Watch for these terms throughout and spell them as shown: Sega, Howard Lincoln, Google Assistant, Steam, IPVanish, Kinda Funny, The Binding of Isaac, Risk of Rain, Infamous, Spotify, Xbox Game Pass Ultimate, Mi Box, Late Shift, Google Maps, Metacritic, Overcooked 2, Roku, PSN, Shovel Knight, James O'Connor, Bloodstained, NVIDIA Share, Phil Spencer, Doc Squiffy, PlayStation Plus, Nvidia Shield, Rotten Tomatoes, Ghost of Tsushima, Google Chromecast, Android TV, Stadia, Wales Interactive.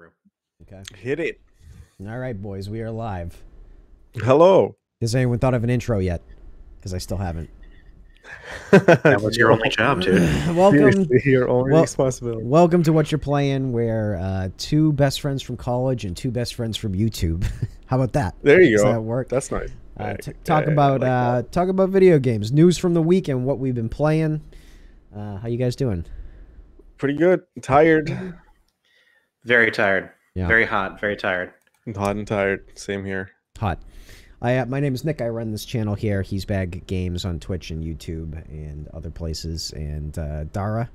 through. Okay. Hit it. All right, boys, we are live. Hello. Has anyone thought of an intro yet? Because I still haven't. That was your only job, dude. Welcome. Your only responsibility. Welcome to What You're Playing, where two best friends from college and two best friends from YouTube. How about that? There you go. That work? That's nice. Talk about video games, news from the week, and what we've been playing. How you guys doing? Pretty good. Tired. Very tired. Yeah. Very hot. Very tired. Hot and tired. Same here. Hot. My name is Nick. I run this channel here. He's Bag Games on Twitch and YouTube and other places. And Dara.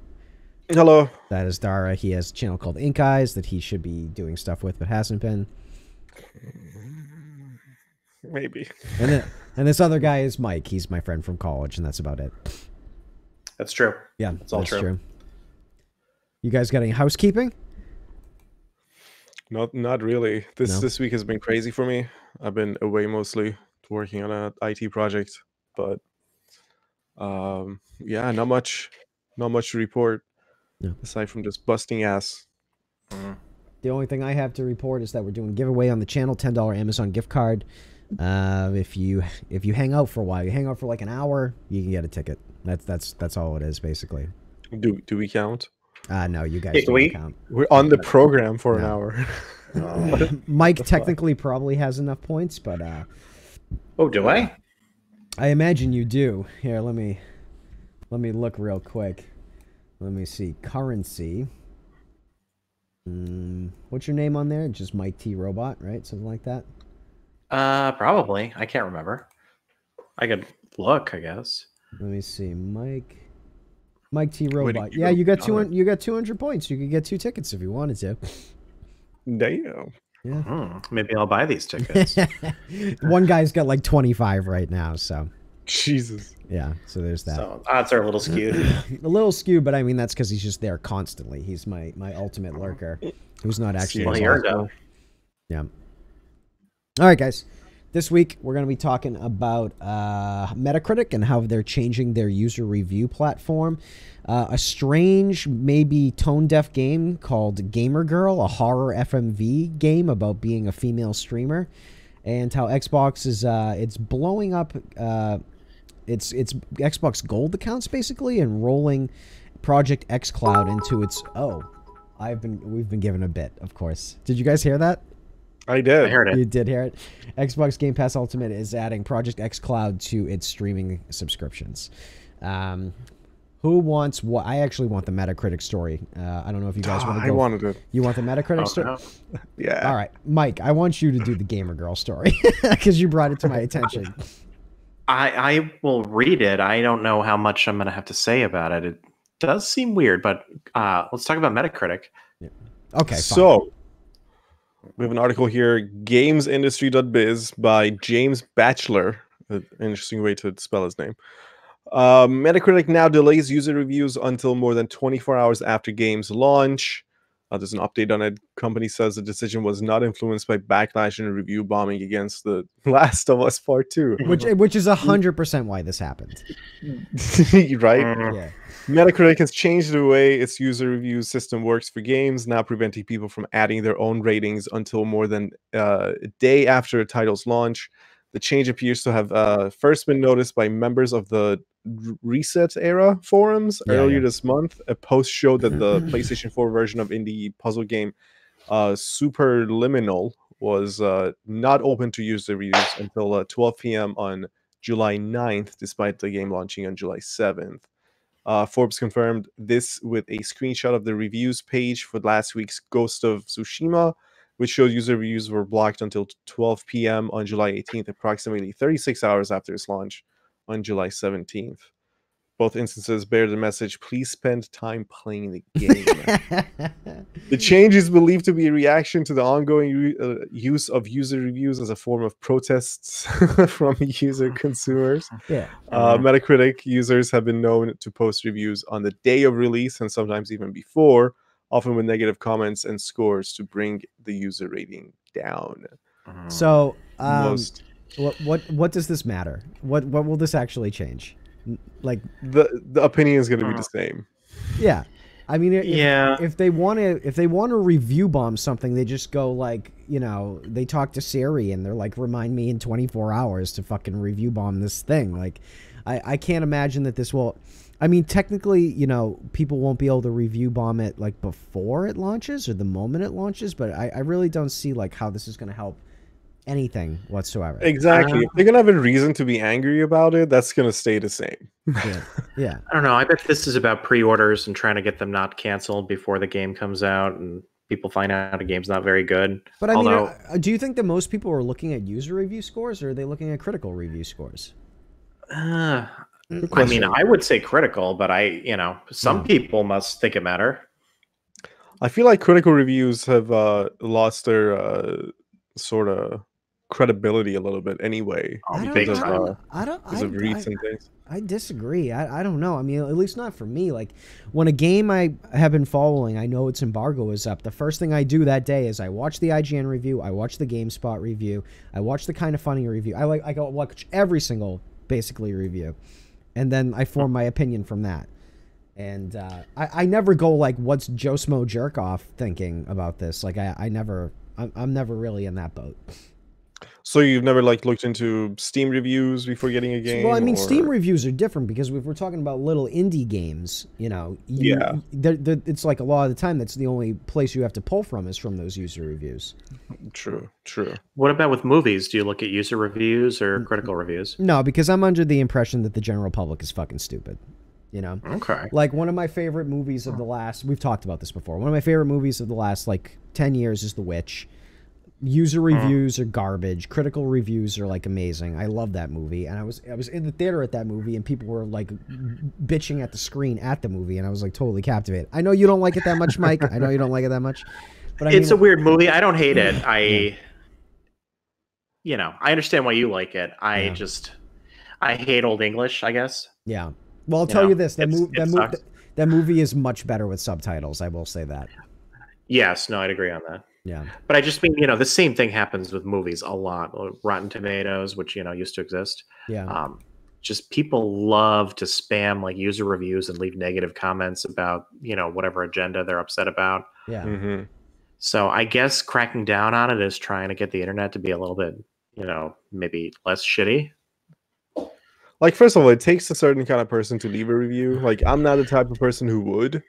Hello. That is Dara. He has a channel called Ink Eyes that he should be doing stuff with but hasn't been. Maybe. And then, and this other guy is Mike. He's my friend from college, and that's about it. That's true. Yeah, it's all true. You guys got any housekeeping? Not really. This week has been crazy for me. I've been away mostly working on an IT project, but yeah, not much to report aside from just busting ass. The only thing I have to report is that we're doing a giveaway on the channel, $10 Amazon gift card. If you hang out for a while, you hang out for like an hour, you can get a ticket. That's all it is basically. Do we count? No, you guys don't count. We're on the program for an hour. Mike technically probably has enough points, but oh, do I? I imagine you do. Here, let me look real quick. Let me see currency. What's your name on there? Just Mike T Robot, right? Something like that. Probably. I can't remember. I could look, I guess. Let me see, Mike T Robot. Yeah, you got 200 points. You could get 2 tickets if you wanted to. Damn. Yeah. Maybe I'll buy these tickets. One guy's got like 25 right now, so. Jesus. Yeah, so there's that. So odds are a little skewed. A little skewed, but I mean that's because he's just there constantly. He's my ultimate lurker, who's not actually. Yeah. All right, guys. This week we're going to be talking about Metacritic and how they're changing their user review platform. A strange, maybe tone-deaf game called Gamer Girl, a horror FMV game about being a female streamer, and how Xbox is it's blowing up its Xbox Gold accounts basically and rolling Project xCloud into its we've been given a bit, of course. Did you guys hear that? I did. I heard it. You did hear it. Xbox Game Pass Ultimate is adding Project xCloud to its streaming subscriptions. Who wants what? I actually want the Metacritic story. I don't know if you guys want to go. I wanted it. You want the Metacritic story? No. Yeah. All right, Mike. I want you to do the Gamer Girl story because you brought it to my attention. I will read it. I don't know how much I'm going to have to say about it. It does seem weird, but let's talk about Metacritic. Yeah. Okay. Fine. So. We have an article here, gamesindustry.biz by James Batchelor. An interesting way to spell his name. Metacritic now delays user reviews until more than 24 hours after games launch. There's an update on it. Company says the decision was not influenced by backlash and review bombing against The Last of Us Part 2. Which is 100% why this happened. Right? Yeah. Metacritic has changed the way its user review system works for games, now preventing people from adding their own ratings until more than a day after a title's launch. The change appears to have first been noticed by members of the Reset Era forums earlier this month. A post showed that the PlayStation 4 version of indie puzzle game Superliminal was not open to user reviews until 12 p.m. on July 9th, despite the game launching on July 7th. Forbes confirmed this with a screenshot of the reviews page for last week's Ghost of Tsushima, which showed user reviews were blocked until 12 p.m. on July 18th, approximately 36 hours after its launch on July 17th. Both instances bear the message, please spend time playing the game. The change is believed to be a reaction to the ongoing use of user reviews as a form of protests from user consumers. Yeah. Metacritic users have been known to post reviews on the day of release and sometimes even before, often with negative comments and scores to bring the user rating down. So what does this matter? What will this actually change? Like the opinion is going to be the same. Yeah, I mean, if they want to review bomb something, they just go like, you know, they talk to Siri and they're like, remind me in 24 hours to fucking review bomb this thing. Like, I can't imagine that this will. I mean, technically, you know, people won't be able to review bomb it like before it launches or the moment it launches, but I really don't see like how this is going to help anything whatsoever. Exactly. They're gonna have a reason to be angry about it. That's gonna stay the same. Yeah. I don't know. I bet this is about pre-orders and trying to get them not canceled before the game comes out and people find out a game's not very good. But I mean, do you think that most people are looking at user review scores, or are they looking at critical review scores? I mean, I would say critical, but you know, some people must think it matter. I feel like critical reviews have lost their sort of credibility a little bit anyway. I disagree. I don't know. I mean, at least not for me. Like, when a game I have been following, I know its embargo is up, the first thing I do that day is I watch the IGN review, I watch the GameSpot review, I watch the Kinda Funny review. I go watch every single basically review, and then I form my opinion from that. And I never go like, what's Josmo jerk off thinking about this? Like, I'm never really in that boat. So you've never like looked into Steam reviews before getting a game? Well, I mean, Steam reviews are different because if we're talking about little indie games, you know, it's like a lot of the time that's the only place you have to pull from is from those user reviews. True, true. What about with movies? Do you look at user reviews or critical reviews? No, because I'm under the impression that the general public is fucking stupid. You know, okay. Like, one of my favorite movies of the last, we've talked about this before. One of my favorite movies of the last like 10 years is The Witch. User reviews are garbage. Critical reviews are like amazing. I love that movie, and I was in the theater at that movie, and people were like bitching at the screen at the movie, and I was like totally captivated. I know you don't like it that much, Mike. I know you don't like it that much, but it's a weird movie. I don't hate it. You know, I understand why you like it. I hate Old English, I guess. Yeah. Well, I'll tell you this: that movie is much better with subtitles. I will say that. Yes, no, I'd agree on that. Yeah, but I just mean, you know, the same thing happens with movies a lot. Rotten Tomatoes, which, you know, used to exist. Yeah, just people love to spam like user reviews and leave negative comments about, you know, whatever agenda they're upset about. Yeah. Mm-hmm. So I guess cracking down on it is trying to get the internet to be a little bit, you know, maybe less shitty. Like, first of all, it takes a certain kind of person to leave a review. Like, I'm not the type of person who would.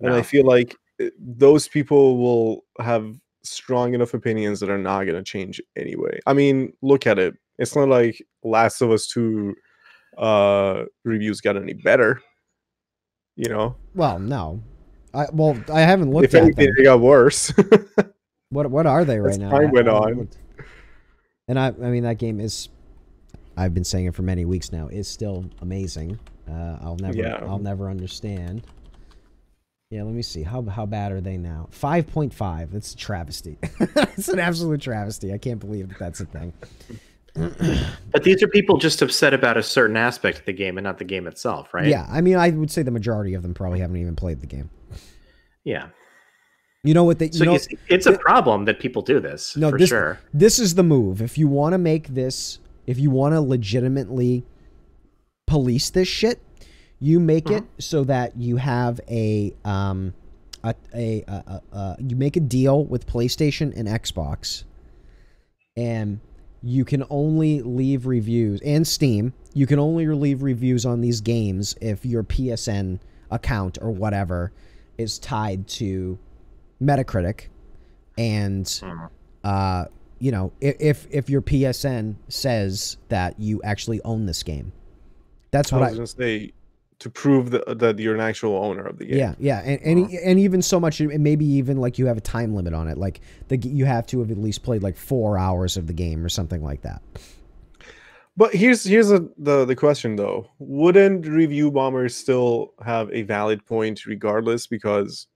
And I feel like those people will have strong enough opinions that are not going to change anyway. I mean, look at it. It's not like Last of Us 2 reviews got any better, you know? Well, no. I haven't looked at them. If anything, they got worse. What are they right now? Time went on. And I mean, that game is... I've been saying it for many weeks now. It's still amazing. I'll never understand. Yeah, let me see. How bad are they now? 5.5. That's a travesty. It's an absolute travesty. I can't believe that that's a thing. But these are people just upset about a certain aspect of the game and not the game itself, right? Yeah, I mean, I would say the majority of them probably haven't even played the game. Yeah. You know what? It's a problem that people do this, for sure. This is the move. If you want to make this... If you want to legitimately police this shit, you make it so that you have you make a deal with PlayStation and Xbox, and you can only leave reviews, and Steam, you can only leave reviews on these games if your PSN account or whatever is tied to Metacritic, and you know, if your PSN says that you actually own this game. That's what I was going to say, to prove that you're an actual owner of the game. Yeah, yeah, and even so much, and maybe even like you have a time limit on it, like you have to have at least played like 4 hours of the game or something like that. But here's the question though: wouldn't review bombers still have a valid point regardless, because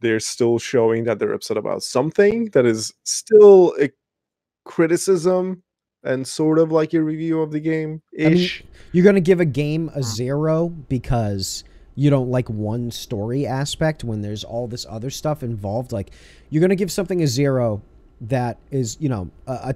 they're still showing that they're upset about something that is still a criticism and sort of like a review of the game ish. I mean, you're going to give a game a 0 because you don't like one story aspect when there's all this other stuff involved. Like, you're going to give something a 0 that is, you know, a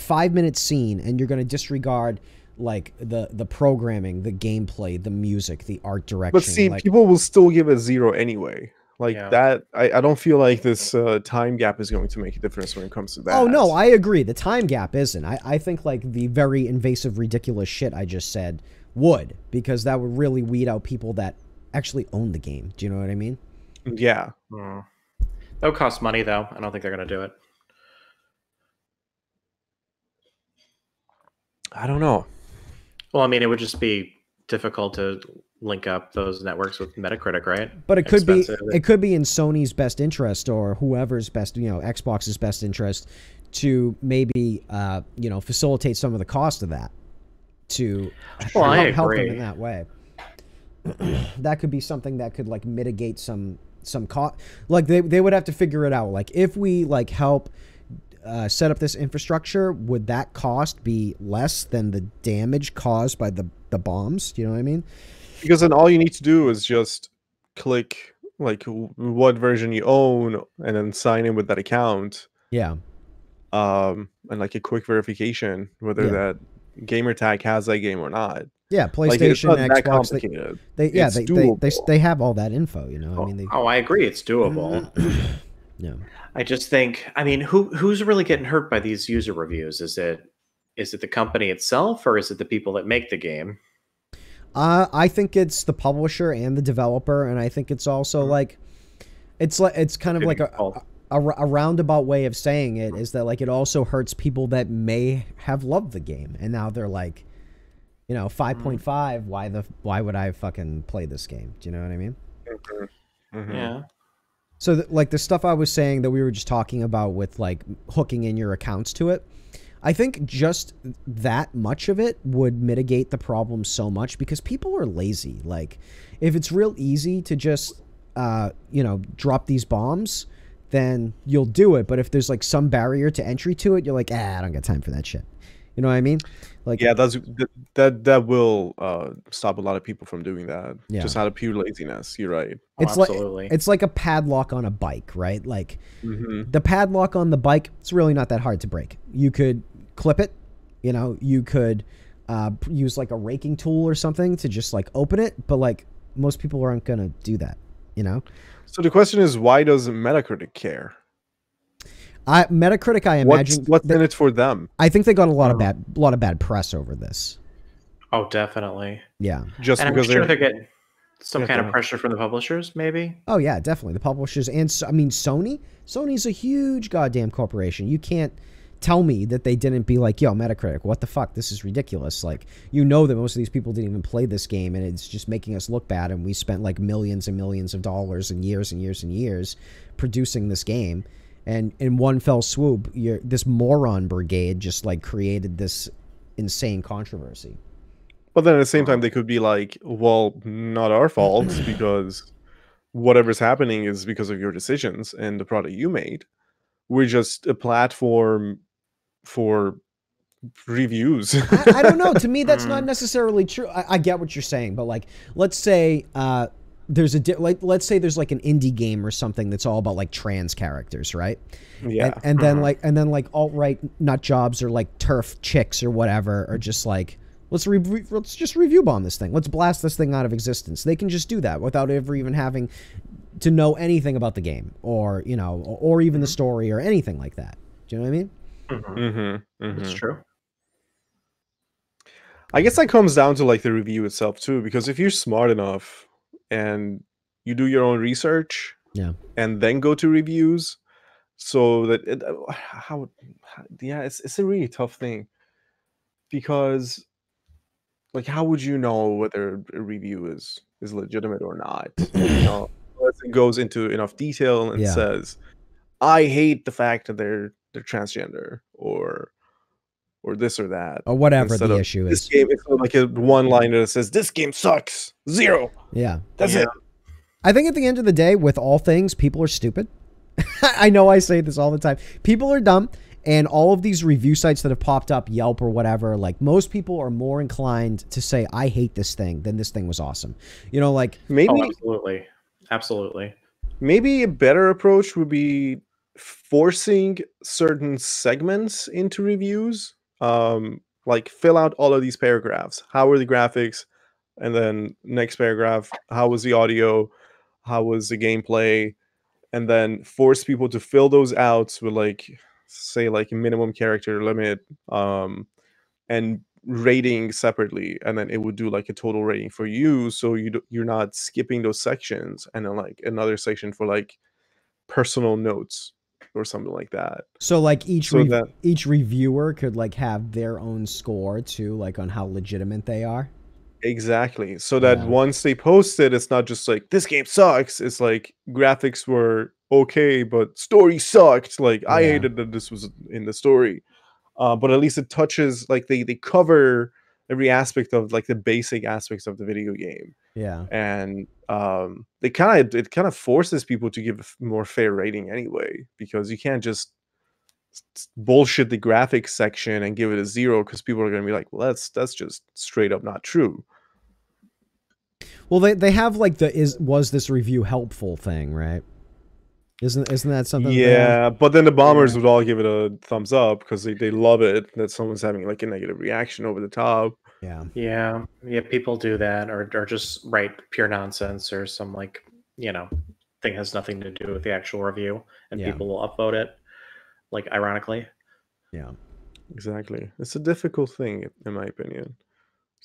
5-minute scene, and you're going to disregard like the programming, the gameplay, the music, the art direction. But see, like, people will still give a 0 anyway. Like that, I don't feel like this time gap is going to make a difference when it comes to that. Oh no, I agree. The time gap isn't. I think like the very invasive, ridiculous shit I just said would, because that would really weed out people that actually own the game. Do you know what I mean? Yeah. Mm. That would cost money though. I don't think they're going to do it. I don't know. Well, I mean, it would just be difficult to link up those networks with Metacritic, right? But it could be, it could be in Sony's best interest, or whoever's best, you know, Xbox's best interest, to maybe, you know, facilitate some of the cost of that, to help them in that way. That could be something that could like mitigate some cost. Like they would have to figure it out. Like if we like help set up this infrastructure, would that cost be less than the damage caused by the bombs? You know what I mean? Because then all you need to do is just click like what version you own and then sign in with that account. Yeah. And like a quick verification whether that gamer tag has that game or not. Yeah, PlayStation, like, Xbox, they have all that info, you know. Oh, I mean, I agree, it's doable. Yeah. I just think, I mean, who's really getting hurt by these user reviews? Is it the company itself, or is it the people that make the game? I think it's the publisher and the developer, and I think it's also it's kind of like a roundabout way of saying it is that like it also hurts people that may have loved the game, and now they're like, you know, 5.5. Why would I fucking play this game? Do you know what I mean? Mm-hmm. Yeah. So like the stuff I was saying that we were just talking about with like hooking in your accounts to it. I think just that much of it would mitigate the problem so much, because people are lazy. Like, if it's real easy to just, you know, drop these bombs, then you'll do it. But if there's like some barrier to entry to it, you're like, ah, I don't got time for that shit. You know what I mean? Like, yeah, that will stop a lot of people from doing that. Yeah. Just out of pure laziness. You're right. It's like a padlock on a bike, right? Like the padlock on the bike, it's really not that hard to break. You could clip it, you know, you could use like a raking tool or something to just like open it, but like most people aren't gonna do that, you know. So the question is, why does Metacritic care? Metacritic, I imagine, what's in it for them? I think they got a lot of bad press over this. Oh, definitely. Yeah, just and because I'm sure they're getting some kind of pressure from the publishers, maybe. Oh yeah, definitely the publishers, and I mean Sony. Sony's a huge goddamn corporation. You can't tell me that they didn't be like, yo, Metacritic, what the fuck? This is ridiculous. Like, you know that most of these people didn't even play this game, and it's just making us look bad, and we spent like millions and millions of dollars and years and years and years producing this game, and in one fell swoop, this moron brigade just like created this insane controversy. But then at the same time, they could be like, well, not our fault, because whatever's happening is because of your decisions and the product you made. We're just a platform for reviews. I don't know. To me, that's not necessarily true. I get what you're saying, but like, let's say there's like an indie game or something that's all about like trans characters, right? Yeah. And then like alt-right nut jobs or like TERF chicks or whatever are just like, let's just review bomb this thing. Let's blast this thing out of existence. They can just do that without ever even having to know anything about the game, or, you know, or even the story or anything like that. Do you know what I mean? That's true. I guess that comes down to like the review itself too, because if you're smart enough and you do your own research, yeah, and then go to reviews, so that it's a really tough thing, because like, how would you know whether a review is legitimate or not? You know? It goes into enough detail and says, I hate the fact that they're transgender, or this or that, or whatever. Instead the issue is, this game is like a one liner that says, this game sucks, 0. Yeah, that's it. I think at the end of the day, with all things, people are stupid. I know I say this all the time, people are dumb, and all of these review sites that have popped up, Yelp or whatever, like, most people are more inclined to say, I hate this thing, than this thing was awesome, you know. Like, maybe absolutely. Maybe a better approach would be forcing certain segments into reviews. Like, fill out all of these paragraphs. How were the graphics? And then next paragraph, how was the audio? How was the gameplay? And then force people to fill those out with, like, say, like, minimum character limit, and rating separately. And then it would do, like, a total rating for you, so you're not skipping those sections. And then, like, another section for, like, personal notes or something like that. So, like, each reviewer could, like, have their own score too, like, on how legitimate they are. Exactly. So that once they post it, it's not just like, this game sucks. It's like, graphics were okay, but story sucked. Like, I hated that this was in the story. But at least it touches, like, they cover every aspect of, like, the basic aspects of the video game. Yeah. And it kind of forces people to give a more fair rating anyway, because you can't just bullshit the graphics section and give it a 0, because people are going to be like, well, that's just straight up not true. Well, they have, like, the was this review helpful thing, right? Isn't that something? Yeah, but then the bombers would all give it a thumbs up, because they love it that someone's having, like, a negative reaction over the top. Yeah. People do that, or just write pure nonsense or some, like, you know, thing has nothing to do with the actual review, and people will upvote it. Like, ironically. Yeah, exactly. It's a difficult thing, in my opinion,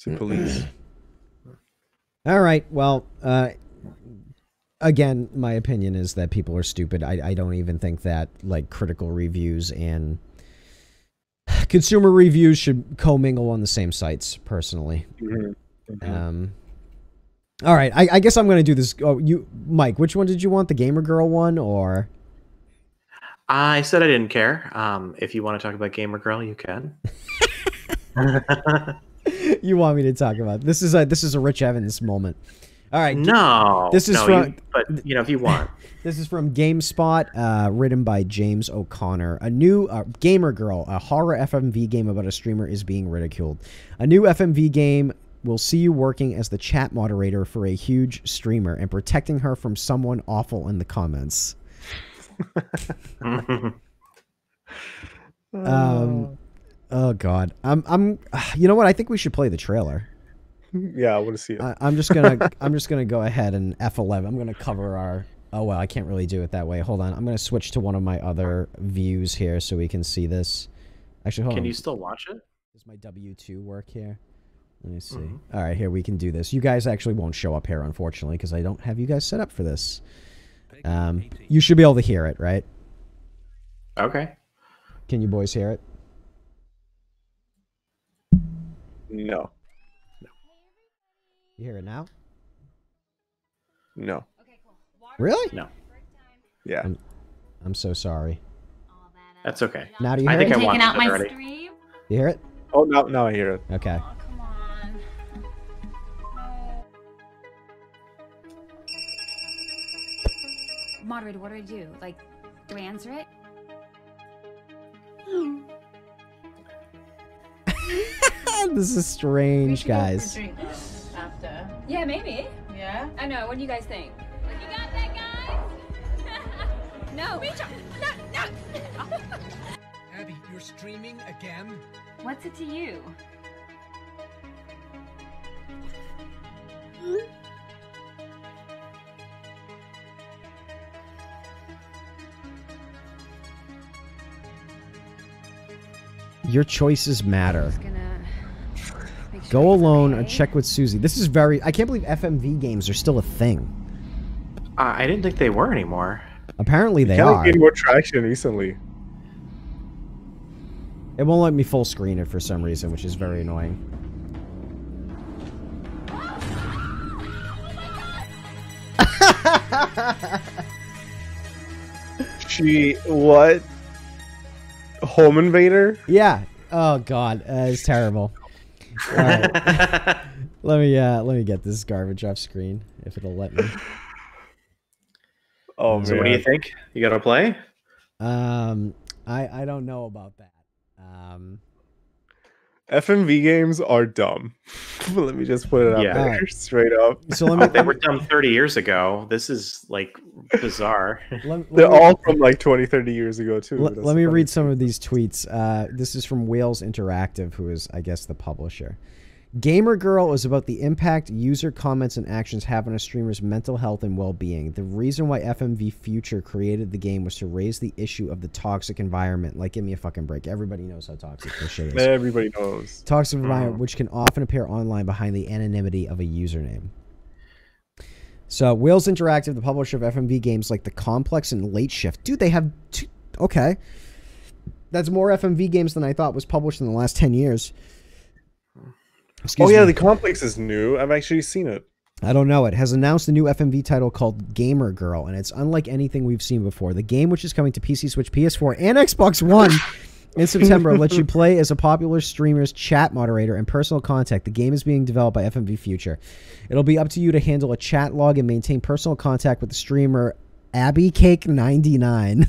to police. All right. Well, again, my opinion is that people are stupid. I don't even think that, like, critical reviews and consumer reviews should commingle on the same sites, personally. All right. I guess I'm going to do this. Oh, you, Mike, which one did you want? The Gamer Girl one, or... I said I didn't care. If you want to talk about Gamer Girl, you can. You want me to talk about this is a Rich Evans moment. All right. No. This is but you know, if you want. This is from GameSpot, written by James O'Connor. A new Gamer Girl, a horror FMV game about a streamer, is being ridiculed. A new FMV game will see you working as the chat moderator for a huge streamer and protecting her from someone awful in the comments. Oh God, I'm you know what, I think we should play the trailer. Yeah, I want to see it. I'm just gonna go ahead and F11. I'm gonna cover our... oh well, I can't really do it that way. Hold on, I'm gonna switch to one of my other views here so we can see this. Actually, hold on. Can you still watch it? Does my W2 work here? Let me see. All right, here we can do this. You guys actually won't show up here, unfortunately, because I don't have you guys set up for this. You should be able to hear it, right? Okay. Can you boys hear it? No. No. You hear it now? No. Really? No. Yeah. I'm so sorry. That's okay. Now do you hear it? I think I want it already. You hear it? Oh, no, no, I hear it. Okay. Moderator, what do I do? Like, do I answer it? This is strange, guys. After. Yeah, maybe. Yeah? I know, what do you guys think? You got that, guys? No. No, no. Abby, you're streaming again? What's it to you? Your choices matter. Sure. Go alone or check with Susie. This is very... I can't believe FMV games are still a thing. I didn't think they were anymore. Apparently they are. They gained more traction recently. It won't let me full screen it for some reason, which is very annoying. She... what? Home Invader? Yeah. Oh God, it's terrible. All right. let me get this garbage off screen if it'll let me. Oh, so man. What do you think? You gotta play? I don't know about that. FMV games are dumb. Let me just put it out there straight up. So they were dumb 30 years ago. This is like bizarre. They're all from like 20, 30 years ago too. Let me read some of these tweets. This is from Wales Interactive, who is, I guess, the publisher. Gamer Girl is about the impact user comments and actions have on a streamer's mental health and well-being. The reason why FMV Future created the game was to raise the issue of the toxic environment. Like, give me a fucking break. Everybody knows how toxic this shit is. Everybody knows. Toxic environment, which can often appear online behind the anonymity of a username. So, Wales Interactive, the publisher of FMV games like The Complex and Late Shift. Dude, they have... Okay. That's more FMV games than I thought was published in the last 10 years. Excuse me. The Complex is new. I've actually seen it. I don't know. It has announced a new FMV title called Gamer Girl, and it's unlike anything we've seen before. The game, which is coming to PC, Switch, PS4, and Xbox One in September, lets you play as a popular streamer's chat moderator and personal contact. The game is being developed by FMV Future. It'll be up to you to handle a chat log and maintain personal contact with the streamer Abby Cake 99.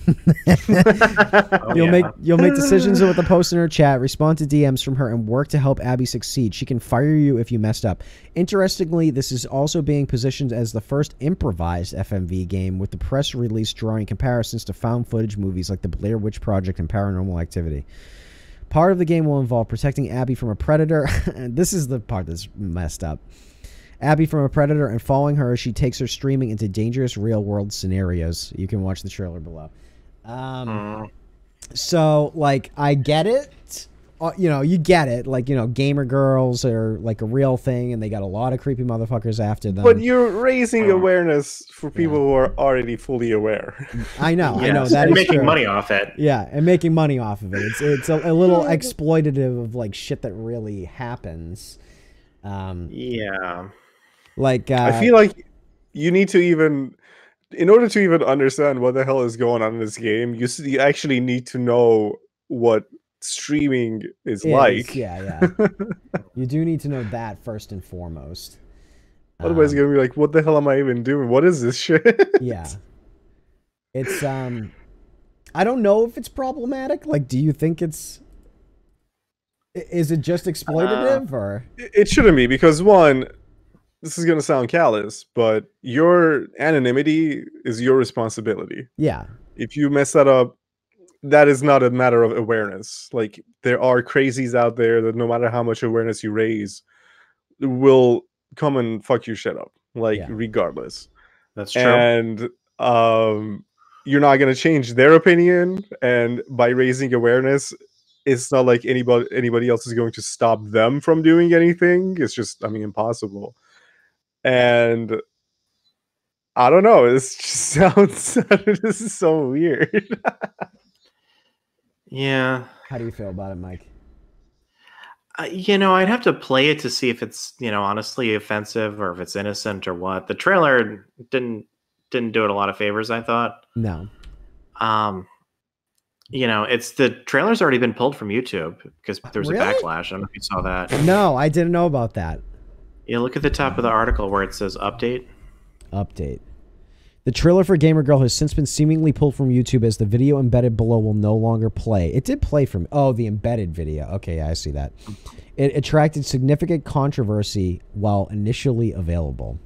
You'll make decisions with the post in her chat, respond to DMs from her, and work to help Abby succeed. She can fire you if you messed up. Interestingly, this is also being positioned as the first improvised FMV game, with the press release drawing comparisons to found footage movies like The Blair Witch Project and Paranormal Activity. Part of the game will involve protecting Abby from a predator. This is the part that's messed up. Abby from a predator and following her as she takes her streaming into dangerous real-world scenarios. You can watch the trailer below. So, like, I get it. You know, you get it. Like, you know, gamer girls are, like, a real thing, and they got a lot of creepy motherfuckers after them. But you're raising awareness for people who are already fully aware. I know, I know. That is making money off it. Yeah, and making money off of it. It's a little exploitative of, like, shit that really happens. Yeah. Like, I feel like you need to even, in order to even understand what the hell is going on in this game, you actually need to know what streaming is like. Yeah. You do need to know that first and foremost. Otherwise, you're gonna be like, "What the hell am I even doing? What is this shit?" Yeah. It's I don't know if it's problematic. Like, do you think it's? Is it just exploitative or? It shouldn't be, because one. This is going to sound callous, but your anonymity is your responsibility. Yeah. If you mess that up, that is not a matter of awareness. Like, there are crazies out there that no matter how much awareness you raise, will come and fuck your shit up. Like, regardless. That's true. And you're not going to change their opinion. And by raising awareness, it's not like anybody else is going to stop them from doing anything. It's just, I mean, impossible. And I don't know, this just sounds this is so weird. Yeah. How do you feel about it, Mike? You know, I'd have to play it to see if it's, you know, honestly offensive or if it's innocent or what. The trailer didn't do it a lot of favors, I thought. No. You know, it's the trailer's already been pulled from YouTube because there was a backlash. I don't know if you saw that. No, I didn't know about that. Yeah, look at the top of the article where it says update. Update. The trailer for Gamer Girl has since been seemingly pulled from YouTube, as the video embedded below will no longer play. It did play from... Oh, the embedded video. Okay, yeah, I see that. It attracted significant controversy while initially available.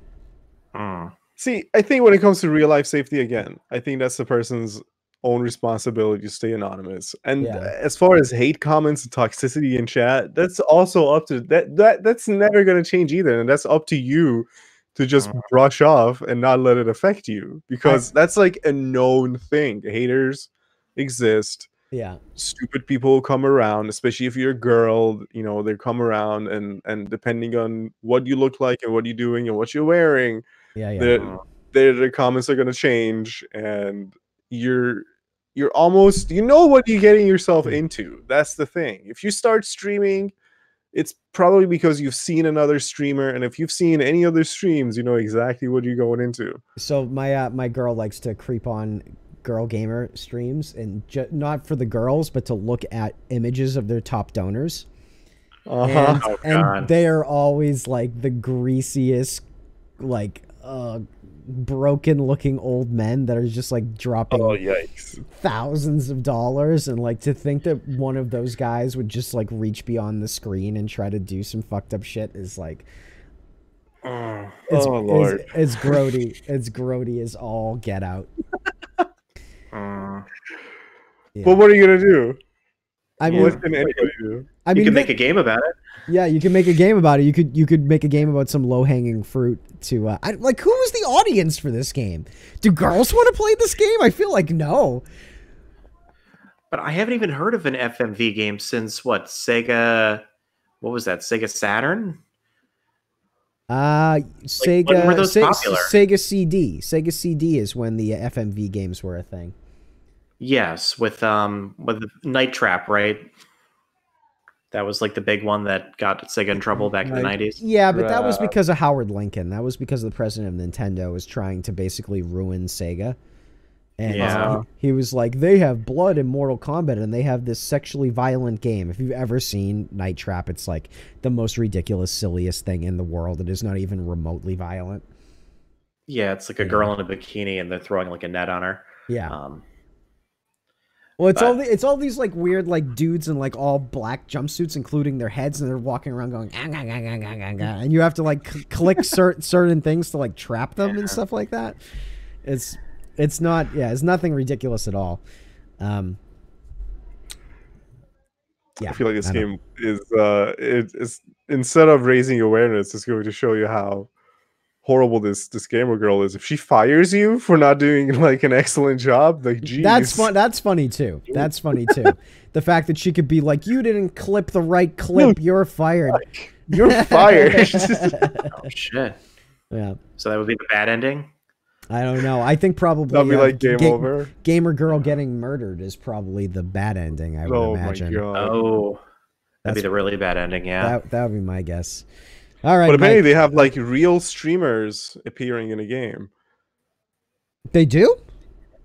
See, I think when it comes to real-life safety, again, I think that's the person's own responsibility to stay anonymous. And as far as hate comments and toxicity in chat, that's also up to that's never going to change either, and that's up to you to just brush off and not let it affect you, because that's like a known thing. Haters exist. Yeah. Stupid people come around, especially if you're a girl, you know, they come around, and depending on what you look like and what you're doing and what you're wearing, their comments are going to change, and you're almost, you know what you're getting yourself into. That's the thing. If you start streaming, it's probably because you've seen another streamer, and if you've seen any other streams, you know exactly what you're going into. So my my girl likes to creep on girl gamer streams, and not for the girls, but to look at images of their top donors. And they're always like the greasiest, like broken-looking old men that are just, like, dropping thousands of dollars. And, like, to think that one of those guys would just, like, reach beyond the screen and try to do some fucked-up shit is, like... Lord. It's grody. It's grody as all get out. Yeah. Well, what are you going to do? I mean, you can make a game about it. Yeah, you can make a game about it. You could make a game about some low-hanging fruit to like, who was the audience for this game? Do girls want to play this game? I feel like no. But I haven't even heard of an FMV game since what? Sega, what was that? Sega Saturn? Sega, when were those popular? Sega CD. Sega CD is when the FMV games were a thing. Yes, with Night Trap, right? That was like the big one that got Sega in trouble back in the 90s. Yeah, but that was because of Howard Lincoln. That was because the president of Nintendo was trying to basically ruin Sega. And he was like, they have blood in Mortal Kombat and they have this sexually violent game. If you've ever seen Night Trap, it's like the most ridiculous, silliest thing in the world. It is not even remotely violent. Yeah, it's like a girl in a bikini and they're throwing like a net on her. Yeah. Well, it's all these like weird like dudes in like all black jumpsuits, including their heads, and they're walking around going ah, ah, ah, ah, ah, ah, and you have to like click certain things to like trap them and stuff like that. It's not it's nothing ridiculous at all. Yeah, I feel like this game is it's instead of raising awareness, it's going to show you how horrible this gamer girl is. If she fires you for not doing like an excellent job, like geez. That's funny too. That's funny too. The fact that she could be like, you didn't clip the right clip, you're fired. You're fired. Oh shit. Yeah. So that would be the bad ending? I don't know. I think probably that'll be like game over. Gamer girl getting murdered is probably the bad ending, I would imagine. My God. Oh. That'd be the really bad ending, yeah. That would be my guess. All right, but apparently they have like real streamers appearing in a game. They do?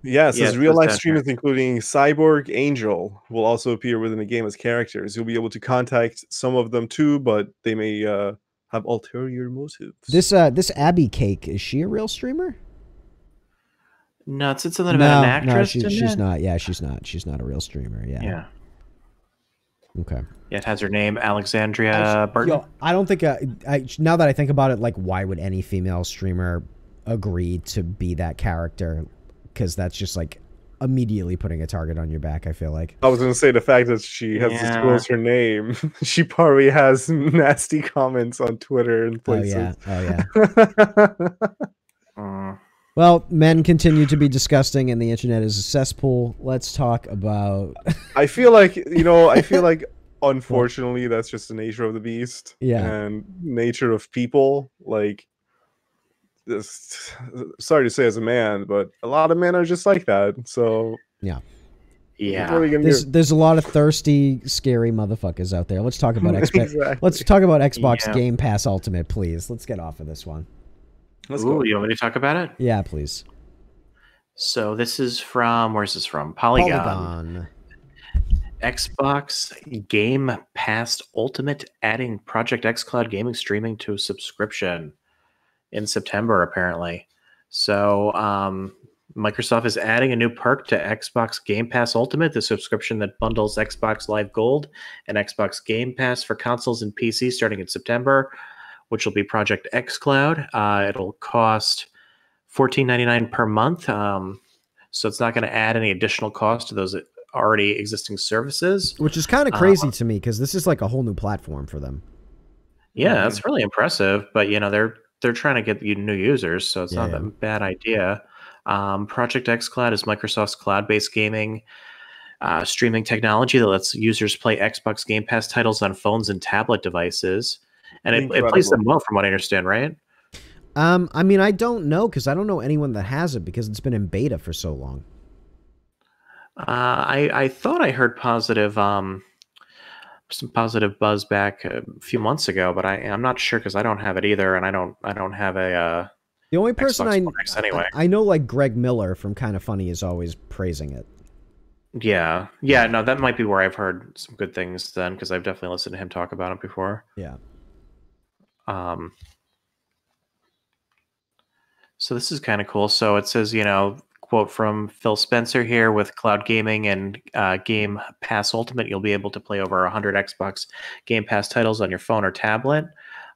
Yes, there's real life streamers, including Cyborg Angel, will also appear within the game as characters. You'll be able to contact some of them too, but they may have ulterior motives. This Abby Cake, is she a real streamer? No, it said something about an actress. No, she's not. Yeah, she's not. She's not a real streamer. Yeah. Yeah. Okay. Yeah, it has her name, Alexandria Burton. Yo, I don't think now that I think about it, like, why would any female streamer agree to be that character? Because that's just like immediately putting a target on your back. I feel like I was gonna say the fact that she has disclosed her name, she probably has nasty comments on Twitter and places. Oh yeah. Well, men continue to be disgusting, and the internet is a cesspool. Let's talk about. I feel like, unfortunately, that's just the nature of the beast. Yeah. And nature of people. Like, this, sorry to say, as a man, but a lot of men are just like that. So. Yeah. Yeah. There's a lot of thirsty, scary motherfuckers out there. Let's talk about Xbox Game Pass Ultimate, please. Let's get off of this one. Ooh, you want me to talk about it? Yeah, please. So this is from, where's this from? Polygon. Xbox Game Pass Ultimate adding Project xCloud gaming streaming to subscription in September, apparently. So Microsoft is adding a new perk to Xbox Game Pass Ultimate, the subscription that bundles Xbox Live Gold and Xbox Game Pass for consoles and PC starting in September, which will be Project xCloud. It'll cost $14.99 per month, so it's not going to add any additional cost to those already existing services. Which is kind of crazy to me, because this is like a whole new platform for them. Yeah, that's really impressive, but you know they're trying to get new users, so it's not a bad idea. Project xCloud is Microsoft's cloud-based gaming streaming technology that lets users play Xbox Game Pass titles on phones and tablet devices. And it plays them well, from what I understand, right? I mean, I don't know, because I don't know anyone that has it, because it's been in beta for so long. I thought I heard positive, some positive buzz back a few months ago, but I'm not sure because I don't have it either, and I don't have a. The only person I know, like Greg Miller from Kinda Funny, is always praising it. Yeah, yeah, no, that might be where I've heard some good things then, because I've definitely listened to him talk about it before. Yeah. So this is kind of cool. So it says, you know, quote from Phil Spencer here, with cloud gaming and Game Pass Ultimate, you'll be able to play over 100 Xbox Game Pass titles on your phone or tablet.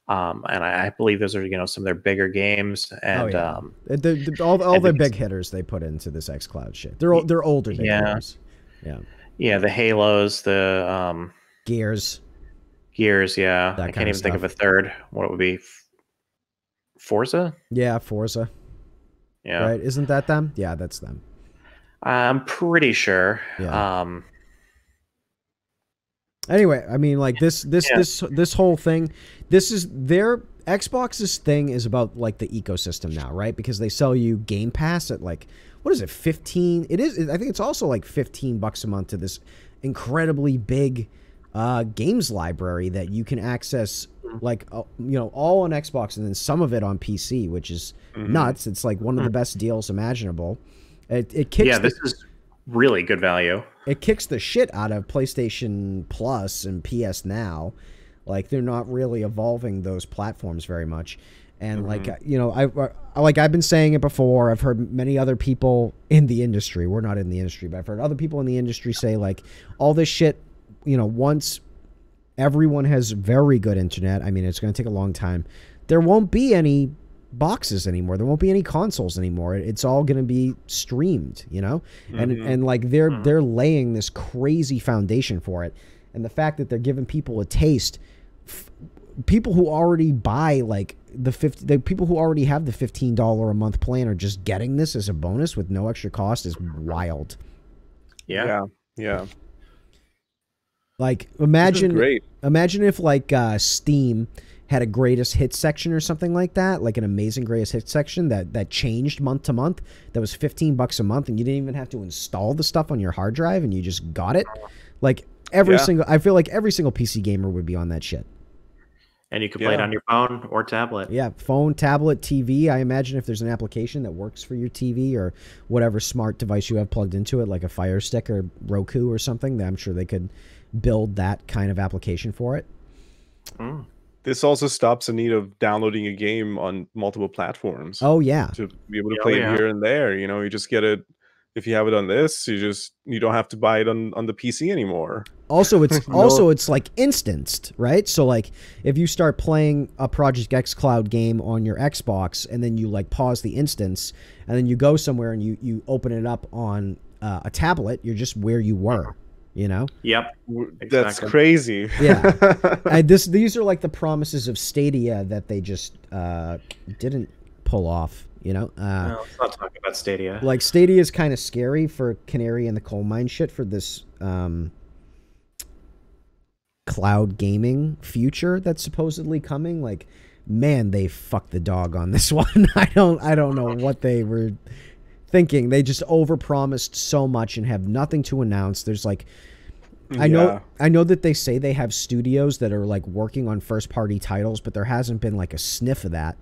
And I believe those are, you know, some of their bigger games, and oh, yeah. All the big hitters they put into this xCloud shit. They're older big hitters. Yeah. Yeah, the Halos, the Gears, yeah. I can't even think of a third. What it would be? Forza? Yeah, Forza. Yeah. Right, isn't that them? Yeah, that's them. I'm pretty sure. Yeah. Anyway, I mean, like this whole thing, this is their Xbox's thing is about like the ecosystem now, right? Because they sell you Game Pass at like, what is it, 15? It is. I think it's also like $15 a month to this incredibly big games library that you can access, like you know, all on Xbox and then some of it on PC, which is nuts. It's like one of the best deals imaginable. It kicks. Yeah, this is really good value. It kicks the shit out of PlayStation Plus and PS Now. Like, they're not really evolving those platforms very much. And like, you know, I've been saying it before. I've heard many other people in the industry. We're not in the industry, but I've heard other people in the industry say, like, all this shit, you know, once everyone has very good internet, I mean, it's going to take a long time. There won't be any boxes anymore. There won't be any consoles anymore. It's all going to be streamed, you know? And like they're laying this crazy foundation for it. And the fact that they're giving people a taste, people who already buy like the people who already have the $15 a month plan are just getting this as a bonus with no extra cost is wild. Yeah. Yeah. Like imagine if like Steam had a greatest hits section or something like that, like an amazing greatest hits section that changed month to month. That was $15 a month, and you didn't even have to install the stuff on your hard drive, and you just got it. Like I feel like every single PC gamer would be on that shit. And you could play it on your phone or tablet. Yeah, phone, tablet, TV. I imagine if there's an application that works for your TV or whatever smart device you have plugged into it, like a Fire Stick or Roku or something, I'm sure they could build that kind of application for it. Mm. This also stops the need of downloading a game on multiple platforms. Oh, yeah. To be able to play it here and there. You know, you just get it. If you have it on this, you don't have to buy it on the PC anymore. Also, it's it's like instanced, right? So like if you start playing a Project xCloud game on your Xbox and then you like pause the instance and then you go somewhere and you open it up on a tablet, you're just where you were. You know? Yep. Exactly. That's crazy. Yeah. These are like the promises of Stadia that they just didn't pull off, you know? No, let's not talk about Stadia. Like, Stadia is kind of scary for canary in the coal mine shit for this cloud gaming future that's supposedly coming. Like, man, they fucked the dog on this one. I don't know what they were thinking. They just overpromised so much and have nothing to announce. There's like, I know that they say they have studios that are like working on first party titles, but there hasn't been like a sniff of that.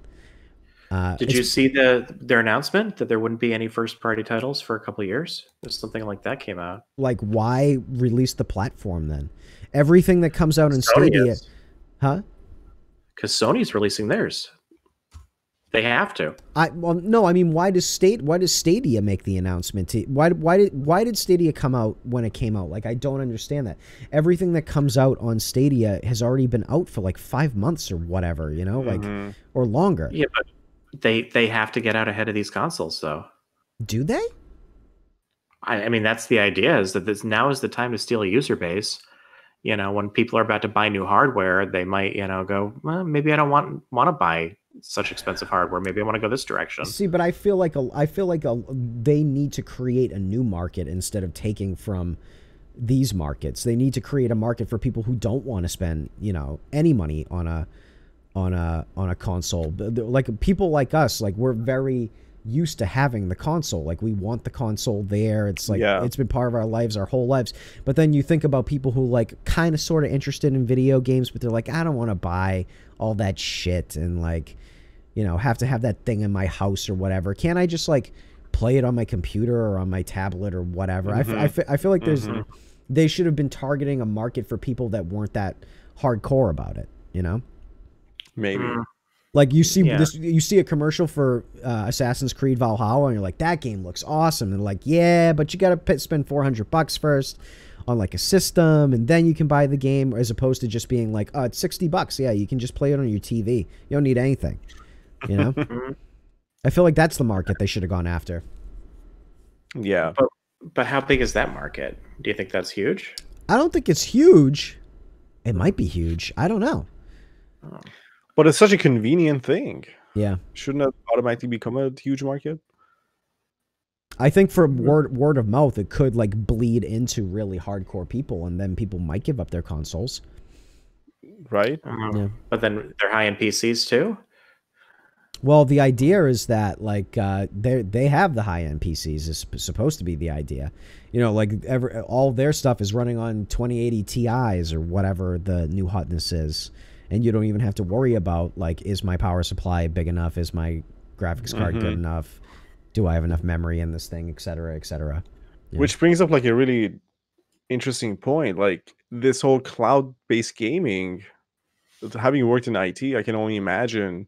Did you see their announcement that there wouldn't be any first party titles for a couple of years? There's something like that came out. Like, why release the platform then? Everything that comes out in Stadia, huh? Because Sony's releasing theirs. They have to. No, I mean, why does Stadia make the announcement? Why did Stadia come out when it came out? Like, I don't understand that. Everything that comes out on Stadia has already been out for like 5 months or whatever, you know, like or longer. Yeah, but they have to get out ahead of these consoles, though. Do they? I mean, that's the idea, is that now is the time to steal a user base. You know, when people are about to buy new hardware, they might, you know, go, well, maybe I don't want to buy such expensive hardware. Maybe I want to go this direction. See, but I feel like they need to create a new market instead of taking from these markets. They need to create a market for people who don't want to spend, you know, any money on a console. Like people like us, like we're very used to having the console. Like we want the console there. It's like, it's been part of our lives, our whole lives. But then you think about people who like kind of sort of interested in video games, but they're like, I don't want to buy all that shit and like, you know, have to have that thing in my house or whatever. Can't I just like play it on my computer or on my tablet or whatever? I feel like there's, they should have been targeting a market for people that weren't that hardcore about it, you know? Maybe. Like you see this, you see a commercial for Assassin's Creed Valhalla, and you're like, that game looks awesome. And like, yeah, but you got to spend $400 first on like a system, and then you can buy the game, as opposed to just being like, oh, it's $60. Yeah, you can just play it on your TV. You don't need anything. You know, I feel like that's the market they should have gone after. Yeah, but how big is that market? Do you think that's huge? I don't think it's huge. It might be huge. I don't know. Oh. But it's such a convenient thing. Yeah. Shouldn't it automatically become a huge market? I think for word of mouth, it could like bleed into really hardcore people, and then people might give up their consoles. Right. Yeah. But then they're high-end PCs too? Well, the idea is that like they have the high-end PCs is supposed to be the idea. You know, like all their stuff is running on 2080 Ti's or whatever the new hotness is. And you don't even have to worry about, like, is my power supply big enough? Is my graphics card good enough? Do I have enough memory in this thing, et cetera, et cetera? Yeah. Which brings up, like, a really interesting point. Like, this whole cloud-based gaming, having worked in IT, I can only imagine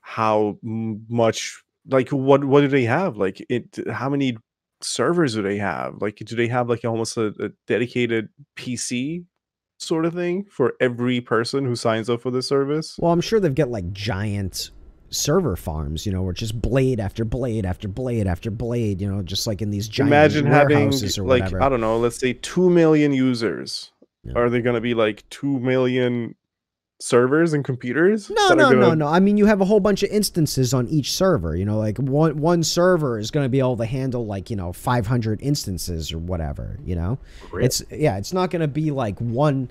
how much, like, what do they have? Like, how many servers do they have? Like, do they have, like, almost a dedicated PC sort of thing for every person who signs up for the service? Well, I'm sure they've got like giant server farms, you know, where just blade after blade after blade after blade, you know, just like in these giant warehouses or whatever. Like, I don't know, let's say 2 million users. Yeah. Are they going to be like 2 million servers and computers? No. I mean, you have a whole bunch of instances on each server, you know, like one server is going to be able to handle like, you know, 500 instances or whatever, you know. Really? It's not going to be like one,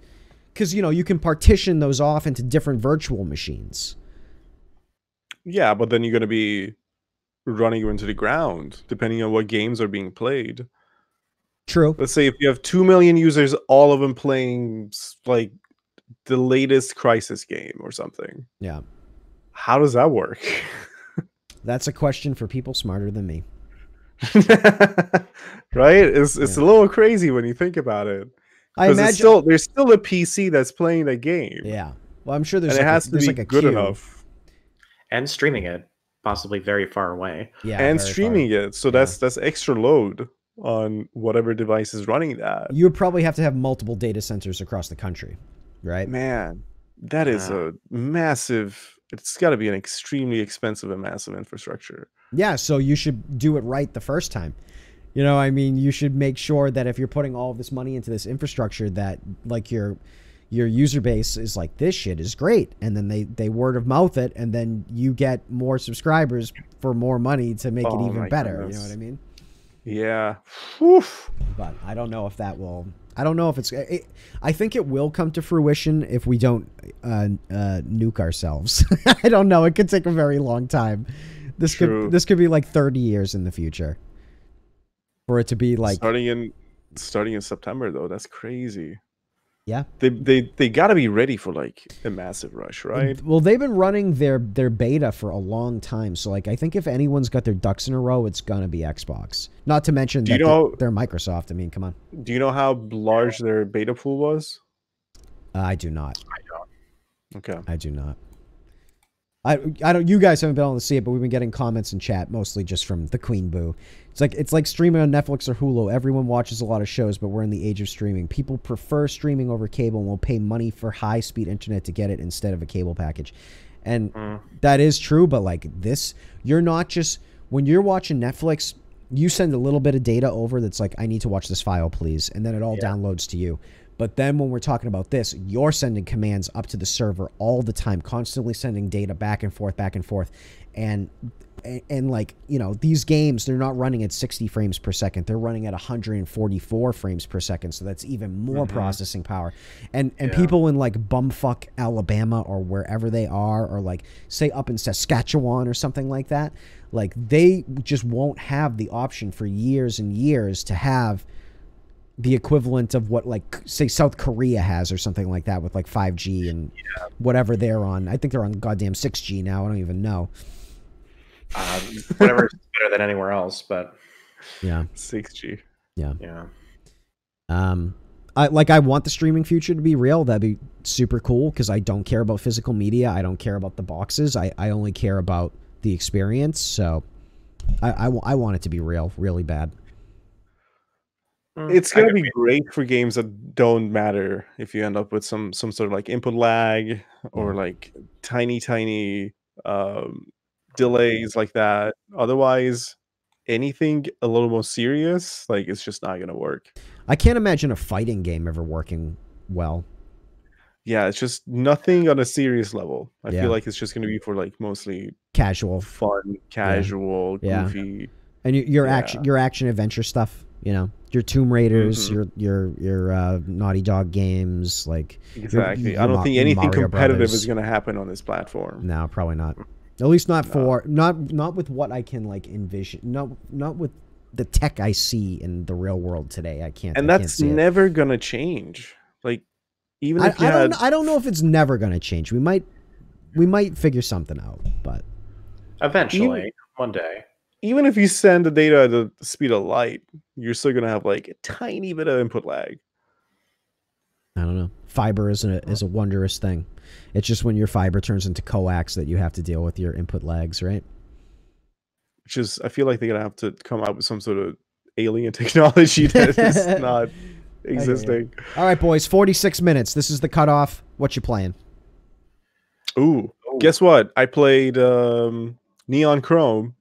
because, you know, you can partition those off into different virtual machines. Yeah, but then you're going to be running into the ground depending on what games are being played. True. Let's say if you have 2 million users, all of them playing like the latest Crysis game or something. Yeah. How does that work? That's a question for people smarter than me. Right? It's a little crazy when you think about it. I imagine there's still a PC that's playing that game. Yeah. Well, I'm sure there's, like, it has to be like good enough. And streaming it, possibly very far away. Yeah. And streaming it. So that's extra load on whatever device is running that. You would probably have to have multiple data centers across the country. Right, man, that is a massive, it's got to be an extremely expensive and massive infrastructure. Yeah, so you should do it right the first time. You know, I mean, you should make sure that if you're putting all of this money into this infrastructure, that like your user base is like, this shit is great, and then they word of mouth it, and then you get more subscribers for more money to make it even better. Goodness. You know what I mean? Yeah. Oof. But I don't know if that will... I don't know if it's... I think it will come to fruition if we don't nuke ourselves. I don't know. It could take a very long time. This could be like 30 years in the future. For it to be like... Starting in September, though. That's crazy. Yeah. They got to be ready for like a massive rush, right? Well, they've been running their beta for a long time. So like, I think if anyone's got their ducks in a row, it's going to be Xbox. Not to mention that they're Microsoft. I mean, come on. Do you know how large their beta pool was? I do not. I don't. Okay. I do not. I don't. You guys haven't been able to see it, but we've been getting comments in chat mostly just from the Queen Boo. It's like streaming on Netflix or Hulu. Everyone watches a lot of shows, but we're in the age of streaming. People prefer streaming over cable and will pay money for high-speed internet to get it instead of a cable package. And that is true, but like this, you're not just... When you're watching Netflix, you send a little bit of data over that's like, I need to watch this file, please. And then it all downloads to you. But then when we're talking about this, you're sending commands up to the server all the time, constantly sending data back and forth, and like, you know, these games, they're not running at 60 frames per second; they're running at 144 frames per second. So that's even more processing power. And people in like bumfuck Alabama or wherever they are, or like say up in Saskatchewan or something like that, like they just won't have the option for years and years to have the equivalent of what, like, say, South Korea has or something like that with, like, 5G and whatever they're on. I think they're on goddamn 6G now. I don't even know. Whatever is better than anywhere else, but... Yeah. 6G. Yeah. Yeah. I want the streaming future to be real. That'd be super cool because I don't care about physical media. I don't care about the boxes. I only care about the experience. So I want it to be real, really bad. It's going to be great for games that don't matter if you end up with some sort of like input lag or like tiny delays like that. Otherwise, anything a little more serious, like, it's just not going to work. I can't imagine a fighting game ever working well. Yeah, it's just nothing on a serious level. I feel like it's just going to be for like mostly casual fun, casual, goofy. And your action adventure stuff. You know, your Tomb Raiders, your Naughty Dog games, like your I don't think anything Mario competitive Brothers. Is going to happen on this platform. No, probably not. At least not for not with what I can like envision. Not with the tech I see in the real world today. I can't. And that's never going to change. Like even if I don't know if it's never going to change. We might figure something out, but eventually, one day. Even if you send the data at the speed of light, you're still going to have like a tiny bit of input lag. I don't know. Fiber is a wondrous thing. It's just when your fiber turns into coax that you have to deal with your input lags, right? Which is, I feel like they're going to have to come out with some sort of alien technology that is not existing. All right, boys, 46 minutes. This is the cutoff. What you playing? Ooh, guess what? I played Neon Chrome.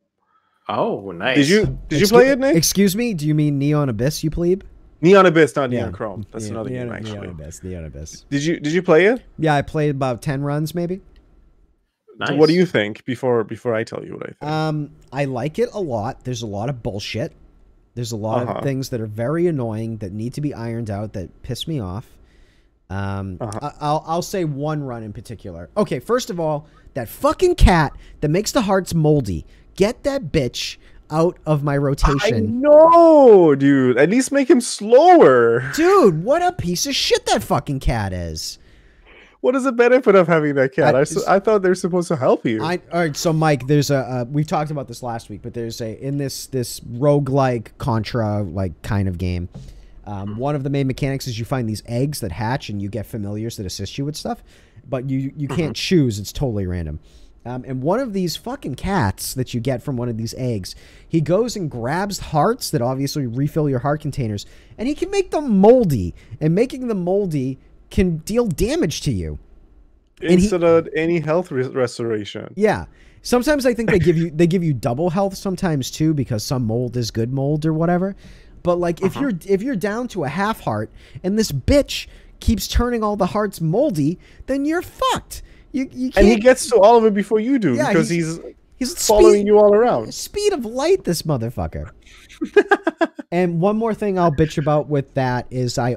Oh, nice. Did you play it, Nick? Excuse me? Do you mean Neon Abyss, you plebe? Neon Abyss, not Neon Chrome. That's another game, actually. Neon Abyss. Did you play it? Yeah, I played about 10 runs, maybe. Nice. So what do you think before I tell you what I think? I like it a lot. There's a lot of bullshit. There's a lot of things that are very annoying that need to be ironed out that piss me off. I'll say one run in particular. Okay, first of all, that fucking cat that makes the hearts moldy. Get that bitch out of my rotation. I know, dude. At least make him slower. Dude, what a piece of shit that fucking cat is. What is the benefit of having that cat? I thought they're supposed to help you. All right, so Mike, there's a we've talked about this last week, but there's a in this roguelike Contra like kind of game. One of the main mechanics is you find these eggs that hatch and you get familiars that assist you with stuff, but you can't choose. It's totally random. And one of these fucking cats that you get from one of these eggs, he goes and grabs hearts that obviously refill your heart containers, and he can make them moldy. And making them moldy can deal damage to you. Instead of any health restoration. Yeah. Sometimes I think they give you double health sometimes too, because some mold is good mold or whatever. But like if you're down to a half heart and this bitch keeps turning all the hearts moldy, then you're fucked. You can't, and he gets to all of it before you do because he's following you all around. Speed of light, this motherfucker. And one more thing I'll bitch about with that is I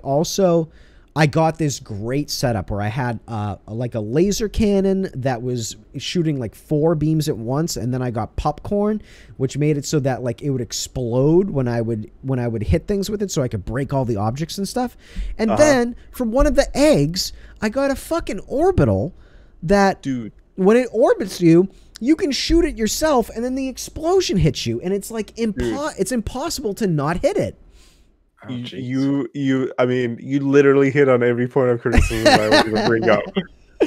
got this great setup where I had like a laser cannon that was shooting like 4 beams at once, and then I got popcorn, which made it so that like it would explode when I would hit things with it, so I could break all the objects and stuff. And then from one of the eggs, I got a fucking orbital. That dude, when it orbits you, you can shoot it yourself, and then the explosion hits you, and it's like it's impossible to not hit it. Oh, I mean, you literally hit on every point of criticism I was gonna bring up.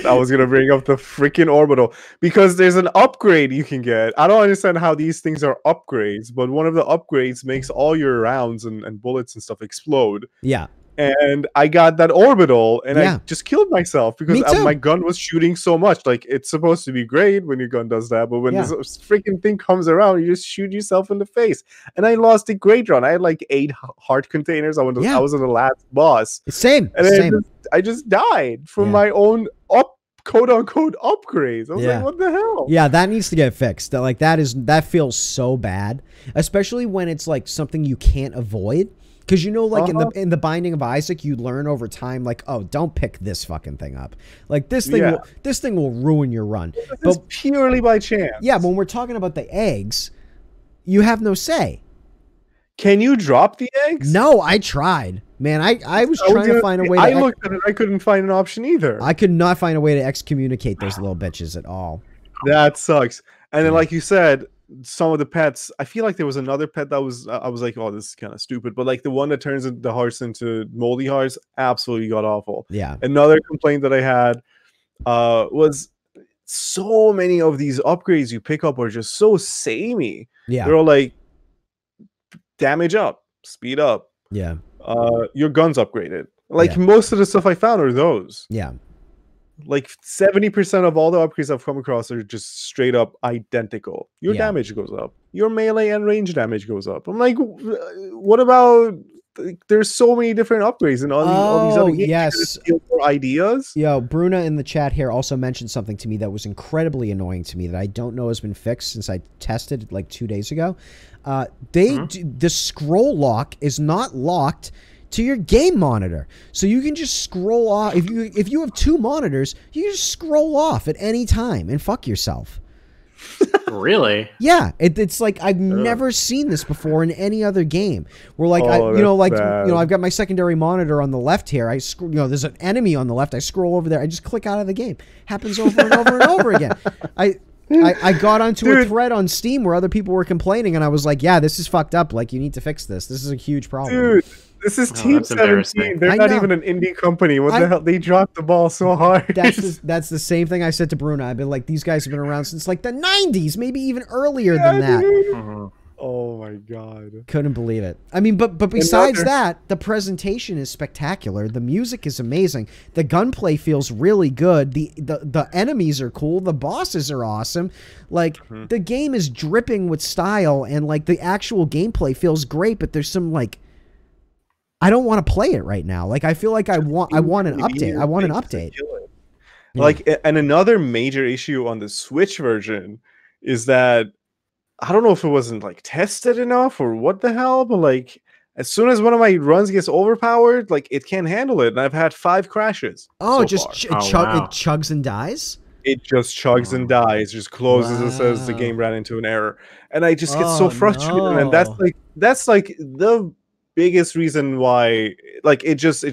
I was gonna bring up the freaking orbital because there's an upgrade you can get. I don't understand how these things are upgrades, but one of the upgrades makes all your rounds and bullets and stuff explode. Yeah. And I got that orbital, and I just killed myself because my gun was shooting so much. Like, it's supposed to be great when your gun does that, but when this freaking thing comes around, you just shoot yourself in the face. And I lost a great run. I had like 8 heart containers. I was on the last boss. Same. And I just died from my own quote-unquote upgrades. I was like, what the hell? Yeah, that needs to get fixed. Like, that feels so bad, especially when it's like something you can't avoid. Because you know, like in the Binding of Isaac, you learn over time, like, oh, don't pick this fucking thing up. Like this thing will ruin your run. But it's purely by chance. Yeah, when we're talking about the eggs, you have no say. Can you drop the eggs? No, I tried. Man, I was trying to find a way. I looked at it. I couldn't find an option either. I could not find a way to excommunicate those little bitches at all. That sucks. And then, like you said, some of the pets, I feel like there was another pet that was, I was like, oh, this is kind of stupid, but like the one that turns the hearts into moldy hearts, absolutely god awful. Yeah. Another complaint that I had was so many of these upgrades you pick up are just so samey. Yeah. They're all like damage up, speed up. Yeah. Your gun's upgraded. Like most of the stuff I found are those. Yeah. Like 70% of all the upgrades I've come across are just straight up identical. Your damage goes up. Your melee and range damage goes up. I'm like, what about? There's so many different upgrades and all these other games. Yes, ideas. Yo, Bruna in the chat here also mentioned something to me that was incredibly annoying to me that I don't know has been fixed since I tested like 2 days ago. The scroll lock is not locked to your game monitor. So you can just scroll off. If you have two monitors, you can just scroll off at any time and fuck yourself. Really? Yeah. It's like I've never seen this before in any other game. Where like, I've got my secondary monitor on the left here. There's an enemy on the left. I scroll over there. I just click out of the game. Happens over and over and over again. I got onto a thread on Steam where other people were complaining, and I was like, yeah, this is fucked up. Like, you need to fix this. This is a huge problem. Dude. This is Team 17. They're not even an indie company. What the hell? They dropped the ball so hard. That's the same thing I said to Bruno. I've been like, these guys have been around since like the 90s, maybe even earlier than that. Uh-huh. Oh, my God. Couldn't believe it. I mean, but besides that, the presentation is spectacular. The music is amazing. The gunplay feels really good. The enemies are cool. The bosses are awesome. Like, the game is dripping with style, and like the actual gameplay feels great, but there's some like... I don't want to play it right now. Like, I feel like I want an update. I want an update. Like, and another major issue on the Switch version is that I don't know if it wasn't like tested enough or what the hell, but like as soon as one of my runs gets overpowered, like it can't handle it. And I've had 5 crashes. Oh, so just it chugs and dies. It just chugs and dies, just closes and says the game ran into an error. And I just get so frustrated. No. And that's like the biggest reason why, like, it just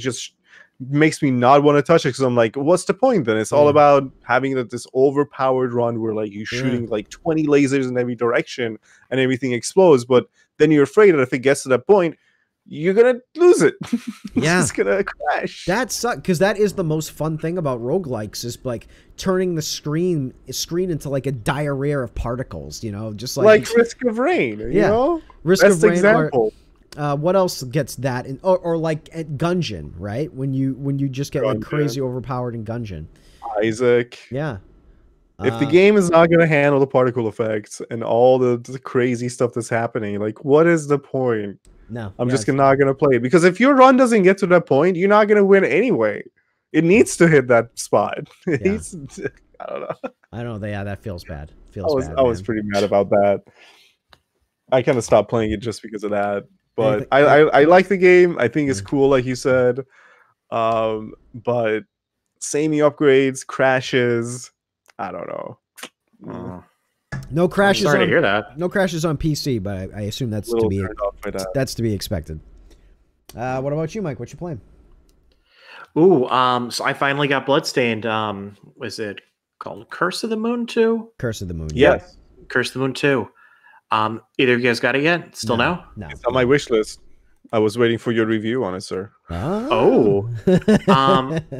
makes me not want to touch it, because I'm like, what's the point then? It's all about having this overpowered run where like you're shooting like 20 lasers in every direction and everything explodes, but then you're afraid that if it gets to that point, you're gonna lose it. Yeah, it's gonna crash. That sucks, because that is the most fun thing about roguelikes, is like turning the screen into like a diarrhea of particles. You know, just like Risk of Rain. You know, Risk of Rain example. What else gets that? In, or like at Gungeon, right? When you just get like crazy overpowered in Gungeon. Isaac. Yeah. If the game is not going to handle the particle effects and all the crazy stuff that's happening, like what is the point? No. I'm just not going to play it. Because if your run doesn't get to that point, you're not going to win anyway. It needs to hit that spot. It needs to, I don't know. I don't know. Yeah, that feels bad. I was pretty mad about that. I kind of stopped playing it just because of that. But I like the game. I think it's cool, like you said. But samey upgrades, crashes. I don't know. No crashes. I'm sorry to hear that. No crashes on PC, but I assume that's to be expected. What about you, Mike? What you playing? Ooh, so I finally got Bloodstained. Was it called Curse of the Moon 2? Curse of the Moon. Yes. Yeah. Curse of the Moon 2. Either of you guys got it yet? Still no? No. It's on my wish list. I was waiting for your review on it, sir. Oh.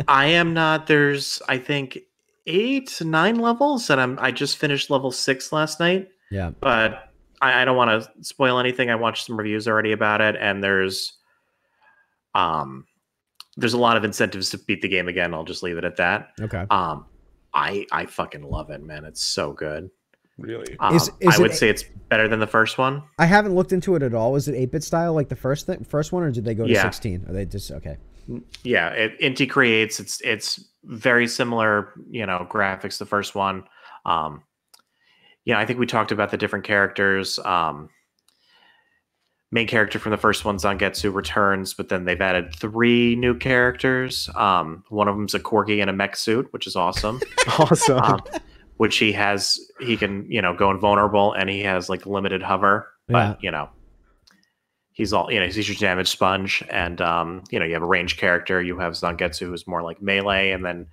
I am not. There's, I think, 8, 9 levels, and I just finished level 6 last night. Yeah. But I don't want to spoil anything. I watched some reviews already about it, and there's a lot of incentives to beat the game again. I'll just leave it at that. Okay. I fucking love it, man. It's so good. Really? I would say it's better than the first one. I haven't looked into it at all. Is it 8-bit style like the first one, or did they go to 16? Are they just okay? Yeah, Inti Creates. It's very similar, you know, graphics. The first one. Yeah, I think we talked about the different characters. Main character from the first one, Zangetsu, returns, but then they've added 3 new characters. One of them's a corgi in a mech suit, which is awesome. Awesome. Which he can, you know, go invulnerable, and he has like limited hover, but you know, he's your damage sponge, and you know, you have a ranged character, you have Zangetsu, who's more like melee, and then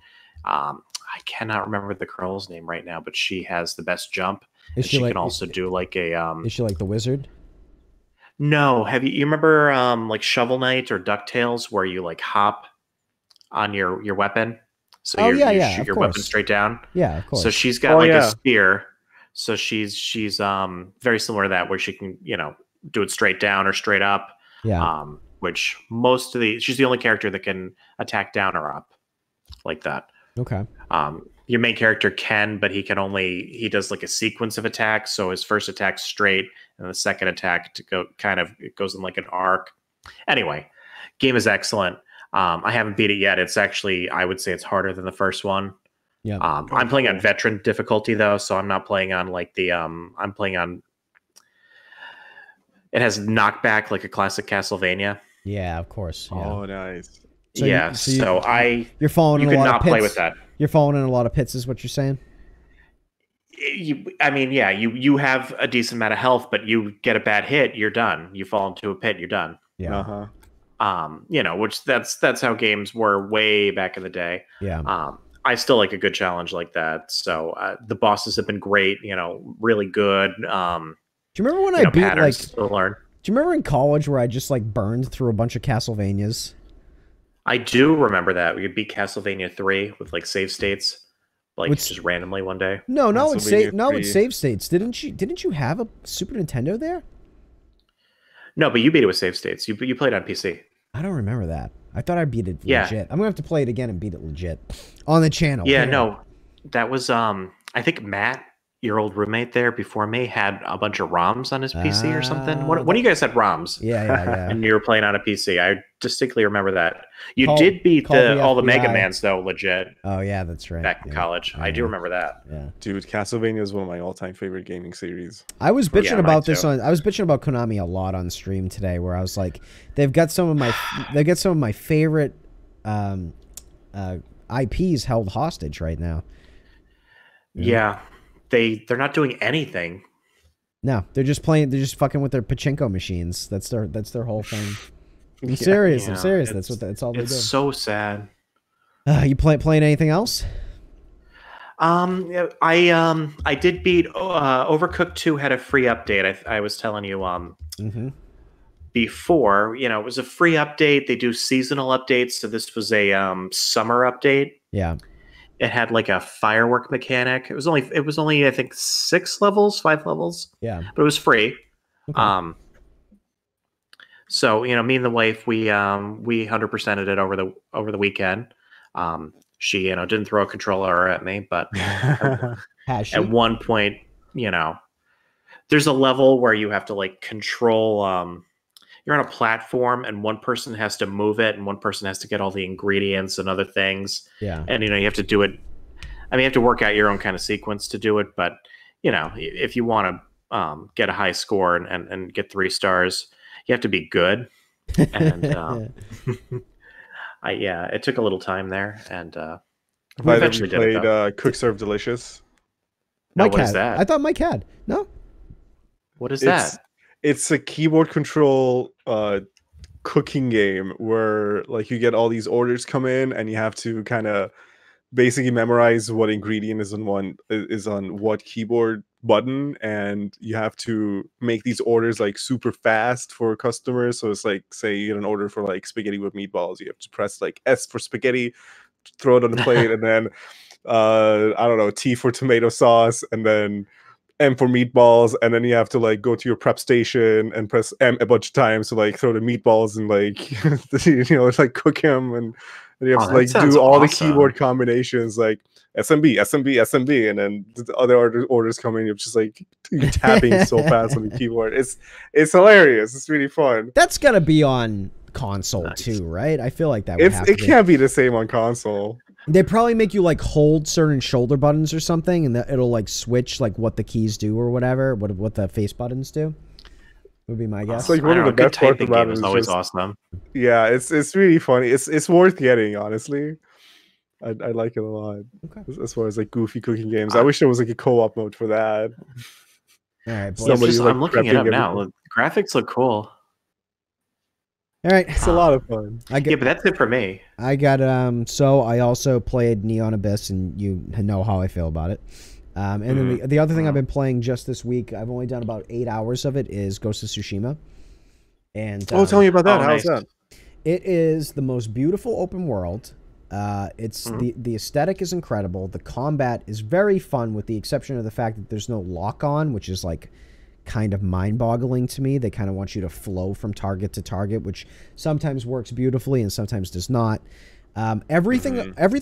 I cannot remember the girl's name right now, but she has the best jump, Is she like the wizard? No, you remember like Shovel Knight or DuckTales, where you like hop on your weapon, so shoot your weapon straight down. Yeah, of course. So she's got a spear, so she's very similar to that, where she can do it straight down or straight up. Yeah. Which she's the only character that can attack down or up like that. Okay. Your main character can, but he does like a sequence of attacks. So his first attack's straight, and the second attack it goes in like an arc. Anyway, game is excellent. I haven't beat it yet. It's actually, I would say it's harder than the first one. Yeah. I'm playing on veteran difficulty though, so I'm not playing on like the I'm playing on. It has knockback like a classic Castlevania. Yeah, of course. Yeah. Oh, nice. So yeah, you're falling in a lot of pits. You could not play with that. You're falling in a lot of pits, is what you're saying? I mean, yeah, you have a decent amount of health, but you get a bad hit, you're done. You fall into a pit, you're done. Yeah. Uh-huh. Which that's how games were way back in the day. Yeah. I still like a good challenge like that. So the bosses have been great. Really good. Do you remember when I beat patterns to learn? Do you remember in college where I just like burned through a bunch of Castlevanias? I do remember that. We could beat Castlevania 3 with like save states, like just randomly one day. No, not with save states. Didn't you have a Super Nintendo there? No, but you beat it with save states. You played on PC. I don't remember that. I thought I beat it legit. I'm gonna have to play it again and beat it legit on the channel. Yeah, no, that was I think Matt, your old roommate there before me, had a bunch of ROMs on his PC or something. One of you guys had ROMs. Yeah. And you were playing on a PC. I distinctly remember that. You did beat all the Mega Mans, though, legit. Oh, yeah, that's right. Back in college. Yeah. I do remember that. Yeah. Dude, Castlevania is one of my all-time favorite gaming series. I was bitching about this I was bitching about Konami a lot on stream today, where I was like, they've got some of my favorite IPs held hostage right now. Yeah. They're not doing anything. No, they're just fucking with their pachinko machines. That's their whole thing. I'm serious. That's what that's all they do. It's so sad. You playing anything else? I did beat Overcooked 2 had a free update. I was telling you before, it was a free update. They do seasonal updates, so this was a summer update. Yeah. It had like a firework mechanic. It was only I think 5 levels. Yeah. But it was free. Okay. So, me and the wife, we 100%ed it over the weekend. She, didn't throw a controller at me, but at one point, there's a level where you have to like control you're on a platform and one person has to move it and one person has to get all the ingredients and other things. Yeah. And, you have to do it. I mean, you have to work out your own kind of sequence to do it. But, if you want to get a high score and get 3 stars, you have to be good. And it took a little time there. And we eventually played Cook Serve Delicious. No, what is that? I thought Mike had. No. What is that? It's a keyboard control cooking game where like you get all these orders come in and you have to kind of basically memorize what ingredient is on what keyboard button, and you have to make these orders like super fast for customers. So it's like, say you get an order for like spaghetti with meatballs, you have to press like S for spaghetti, throw it on the plate, and then I don't know, T for tomato sauce, and then M for meatballs, and then you have to like go to your prep station and press M a bunch of times to like throw the meatballs and like like cook them, and you have to like do all the keyboard combinations like SMB, SMB, SMB, and then the other orders come in. You're just like tapping so fast on the keyboard. It's hilarious. It's really fun. That's gotta be on console too, right? I feel like that would have to be. Can't be the same on console. They probably make you like hold certain shoulder buttons or something, and it'll like switch like what the keys do or whatever, what the face buttons do. Would be my guess. It's like one of the best parts about it is always awesome. Yeah, it's really funny. It's worth getting, honestly. I like it a lot. Okay. As far as like goofy cooking games, I wish there was like a co-op mode for that. All right, boys. I'm looking it up now. Look, graphics look cool. All right, it's a lot of fun. But that's it for me. I also played Neon Abyss, and you know how I feel about it. And then the other thing I've been playing just this week, I've only done about 8 hours of it, is Ghost of Tsushima. And tell me about that. How's that? It is the most beautiful open world. It's the aesthetic is incredible. The combat is very fun, with the exception of the fact that there's no lock on, which is like kind of mind boggling to me. They kind of want you to flow from target to target, which sometimes works beautifully and sometimes does not. Everything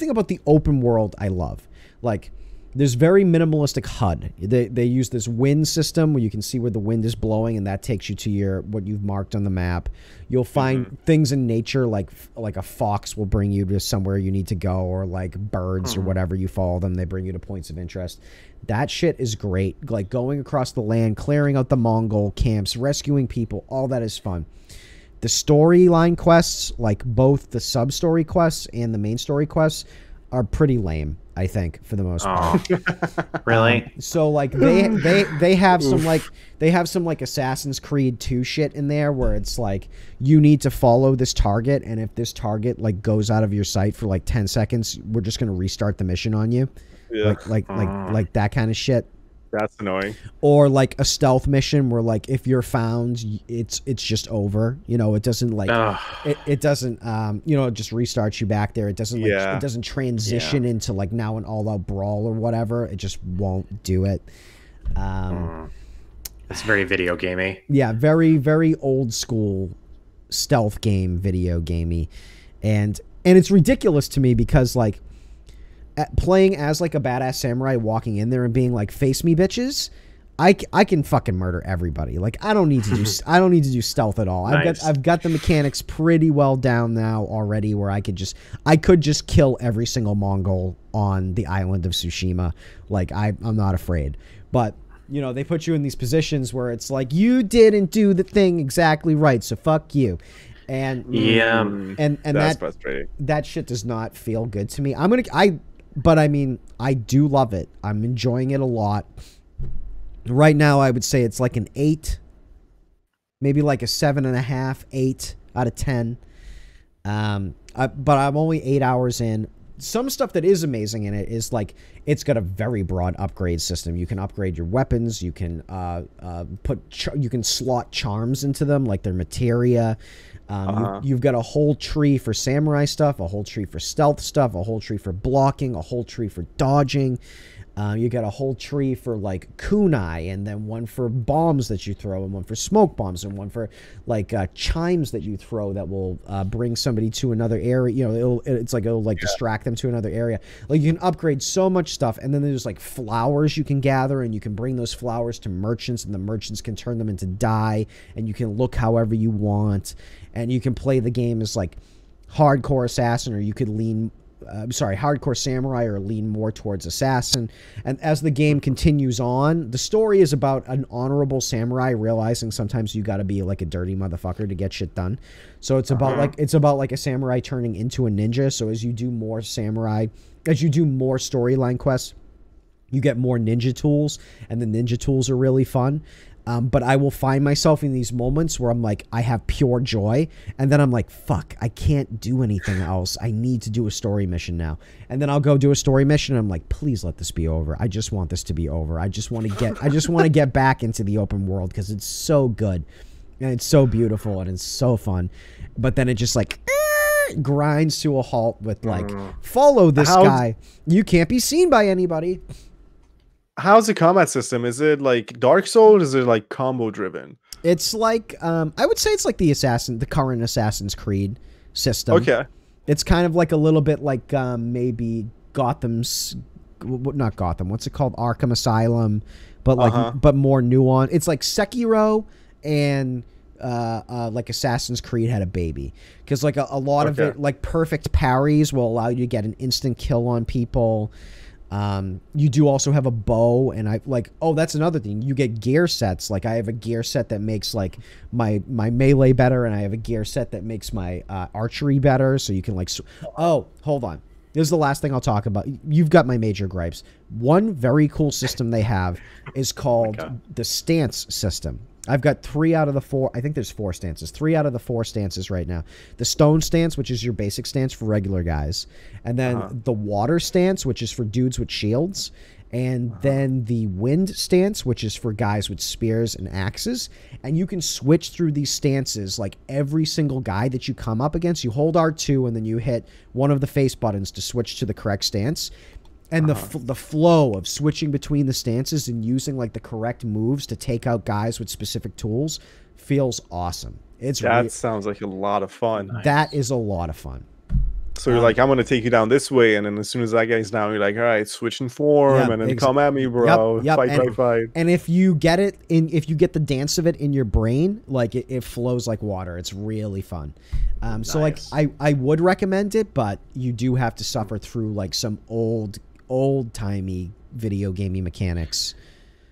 about the open world I love. Like, there's very minimalistic HUD. They use this wind system where you can see where the wind is blowing, and that takes you to your what you've marked on the map. You'll find things in nature, like a fox will bring you to somewhere you need to go, or like birds or whatever. You follow them, they bring you to points of interest. That shit is great. Like going across the land, clearing out the Mongol camps, rescuing people, all that is fun. The storyline quests, like both the sub-story quests and the main story quests, are pretty lame, I think, for the most part. Really? So like they have some like Assassin's Creed 2 shit in there where it's like you need to follow this target, and if this target like goes out of your sight for like 10 seconds, we're just going to restart the mission on you. Yeah. Like that kind of shit. That's annoying. Or like a stealth mission where like if you're found, it's just over. You know, it doesn't like it doesn't you know, it just restarts you back there. It doesn't like it doesn't transition into like now an all-out brawl or whatever. It just won't do it. It's very video gamey. Yeah, very, very old school stealth game, video gamey. And it's ridiculous to me because like playing as like a badass samurai, walking in there and being like, "Face me, bitches!" I can fucking murder everybody. Like I don't need to do stealth at all. Nice. I've got the mechanics pretty well down now already, where I could just kill every single Mongol on the island of Tsushima. Like I'm not afraid. But you know, they put you in these positions where it's like you didn't do the thing exactly right, so fuck you. And yeah, and that's frustrating. That shit does not feel good to me. But I mean, I do love it. I'm enjoying it a lot. Right now, I would say it's like an 8, maybe like a 7.5, 8 out of 10. But I'm only 8 hours in. Some stuff that is amazing in it is like it's got a very broad upgrade system. You can upgrade your weapons. You can slot charms into them, like their materia. You've got a whole tree for samurai stuff, a whole tree for stealth stuff, a whole tree for blocking, a whole tree for dodging. You got a whole tree for like kunai, and then one for bombs that you throw, and one for smoke bombs, and one for like chimes that you throw that will bring somebody to another area. You know, it'll distract them to another area. Like you can upgrade so much stuff, and then there's like flowers you can gather, and you can bring those flowers to merchants, and the merchants can turn them into dye, and you can look however you want, and you can play the game as like hardcore assassin, or you could lean. I'm sorry, hardcore samurai, or lean more towards assassin. And as the game continues on, the story is about an honorable samurai realizing sometimes you got to be like a dirty motherfucker to get shit done. So it's about like a samurai turning into a ninja. So as you do more storyline quests, you get more ninja tools, and the ninja tools are really fun. But I will find myself in these moments where I'm like, I have pure joy. And then I'm like, fuck, I can't do anything else. I need to do a story mission now. And then I'll go do a story mission, and I'm like, please let this be over. I just want this to be over. I just want to get back into the open world, because it's so good. And it's so beautiful, and it's so fun. But then it just like grinds to a halt with like, follow this guy. You can't be seen by anybody. How's the combat system? Is it like Dark Souls? Is it like combo driven? It's like I would say it's like the current Assassin's Creed system. Okay, it's kind of like a little bit like maybe Gotham's, not Gotham. What's it called? Arkham Asylum, but like but more nuanced. It's like Sekiro and like Assassin's Creed had a baby, because like a lot of it, like perfect parries will allow you to get an instant kill on people. You do also have a bow, and that's another thing. You get gear sets. Like I have a gear set that makes like my melee better, and I have a gear set that makes my archery better. So you can like, hold on. This is the last thing I'll talk about. You've got my major gripes. One very cool system they have is called the stance system. I've got 3 out of the 4. I think there's 4 stances. 3 out of the 4 stances right now. The stone stance, which is your basic stance for regular guys. And then the water stance, which is for dudes with shields. and then the wind stance, which is for guys with spears and axes. And you can switch through these stances, like every single guy that you come up against. You hold R2 and then you hit one of the face buttons to switch to the correct stance. And the flow of switching between the stances and using like the correct moves to take out guys with specific tools feels awesome. That sounds like a lot of fun. That is a lot of fun. So you're like, I'm going to take you down this way. And then as soon as that guy's down, you're like, all right, switch and form. Yep, and then come at me, bro. Yep, yep. Fight. And if you get it in, if you get the dance of it in your brain, like it flows like water. It's really fun. Nice. So like, I would recommend it, but you do have to suffer through like some old timey video gamey mechanics.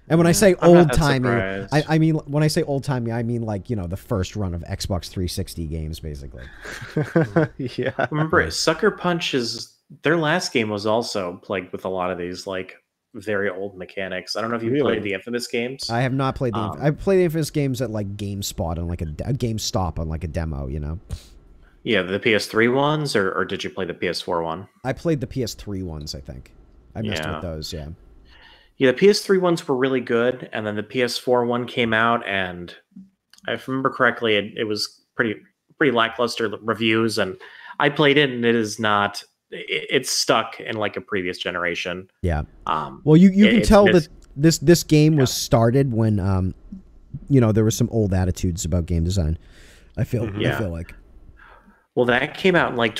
And when I say old timey, I mean, when I say old timey, I mean like, you know, the first run of Xbox 360 games, basically. Yeah. Remember, Sucker Punch is, their last game was also plagued with a lot of these like very old mechanics. I don't know if you played the Infamous games. I have not played the I've played the Infamous games at like GameSpot on like a GameStop on like a demo, you know. Yeah, the PS3 ones, or did you play the PS4 one? I played the PS3 ones, I think. I messed with those, yeah. Yeah, the PS3 ones were really good, and then the PS4 one came out, and if I remember correctly, it was pretty lackluster reviews, and I played it, and it is not... It's stuck in, like, a previous generation. Yeah. Well, you can tell that this game was started when, you know, there were some old attitudes about game design, I feel, I feel like. Well, that came out in, like,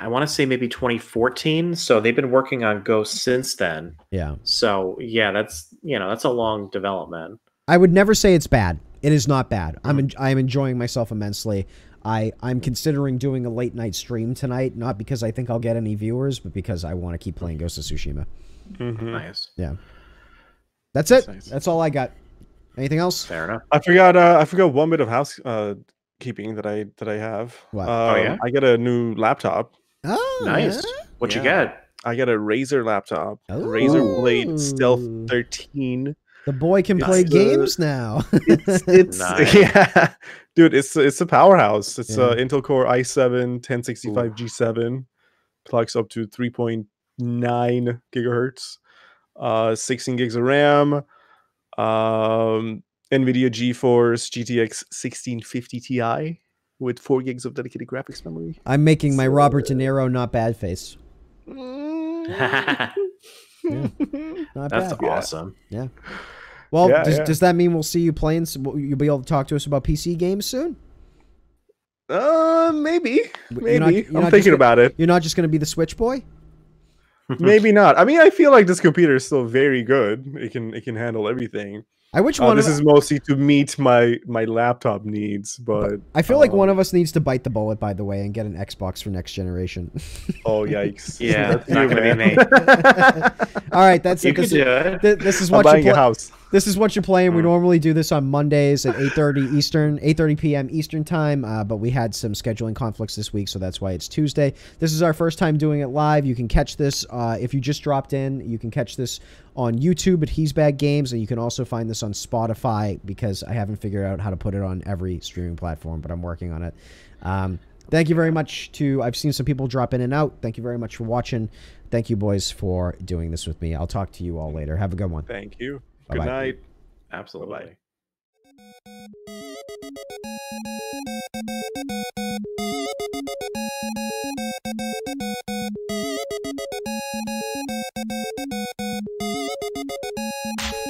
I want to say maybe 2014. So they've been working on Ghost since then. Yeah. So yeah, that's, you know, that's a long development. I would never say it's bad. It is not bad. I'm enjoying myself immensely. I'm considering doing a late night stream tonight, not because I think I'll get any viewers, but because I want to keep playing Ghost of Tsushima. Nice. Yeah. That's it. Nice. That's all I got. Anything else? Fair enough. I forgot one bit of housekeeping that I have. What? I got a new laptop. Oh, nice. Yeah? What you got? I got a Razer laptop. Oh. Razer Blade Stealth 13. The boy can play games now. It's nice. Yeah, dude, it's a powerhouse. It's a Intel Core i7 1065 G7, clocks up to 3.9 gigahertz, 16 gigs of RAM. NVIDIA GeForce GTX 1650 Ti with 4 gigs of dedicated graphics memory. I'm making my Robert De Niro not bad face. That's bad. Awesome. Yeah. Well, does that mean we'll see you playing? You'll be able to talk to us about PC games soon? Maybe. I'm thinking about it. You're not just going to be the Switch boy? Maybe not. I mean, I feel like this computer is still very good. It can handle everything. I wish one. This is mostly to meet my laptop needs, but I feel like one of us needs to bite the bullet, by the way, and get an Xbox for next generation. Oh yikes! Yeah, that's not gonna be me. All right, that's it. This is what I'm buying a house. This is what you're playing. We normally do this on Mondays at 8:30 p.m. Eastern time, but we had some scheduling conflicts this week, so that's why it's Tuesday. This is our first time doing it live. You can catch this if you just dropped in. You can catch this on YouTube at He's Bad Games, and you can also find this on Spotify because I haven't figured out how to put it on every streaming platform, but I'm working on it. Thank you very much to... I've seen some people drop in and out. Thank you very much for watching. Thank you, boys, for doing this with me. I'll talk to you all later. Have a good one. Thank you. Bye-bye. Good night. Absolutely. Bye-bye.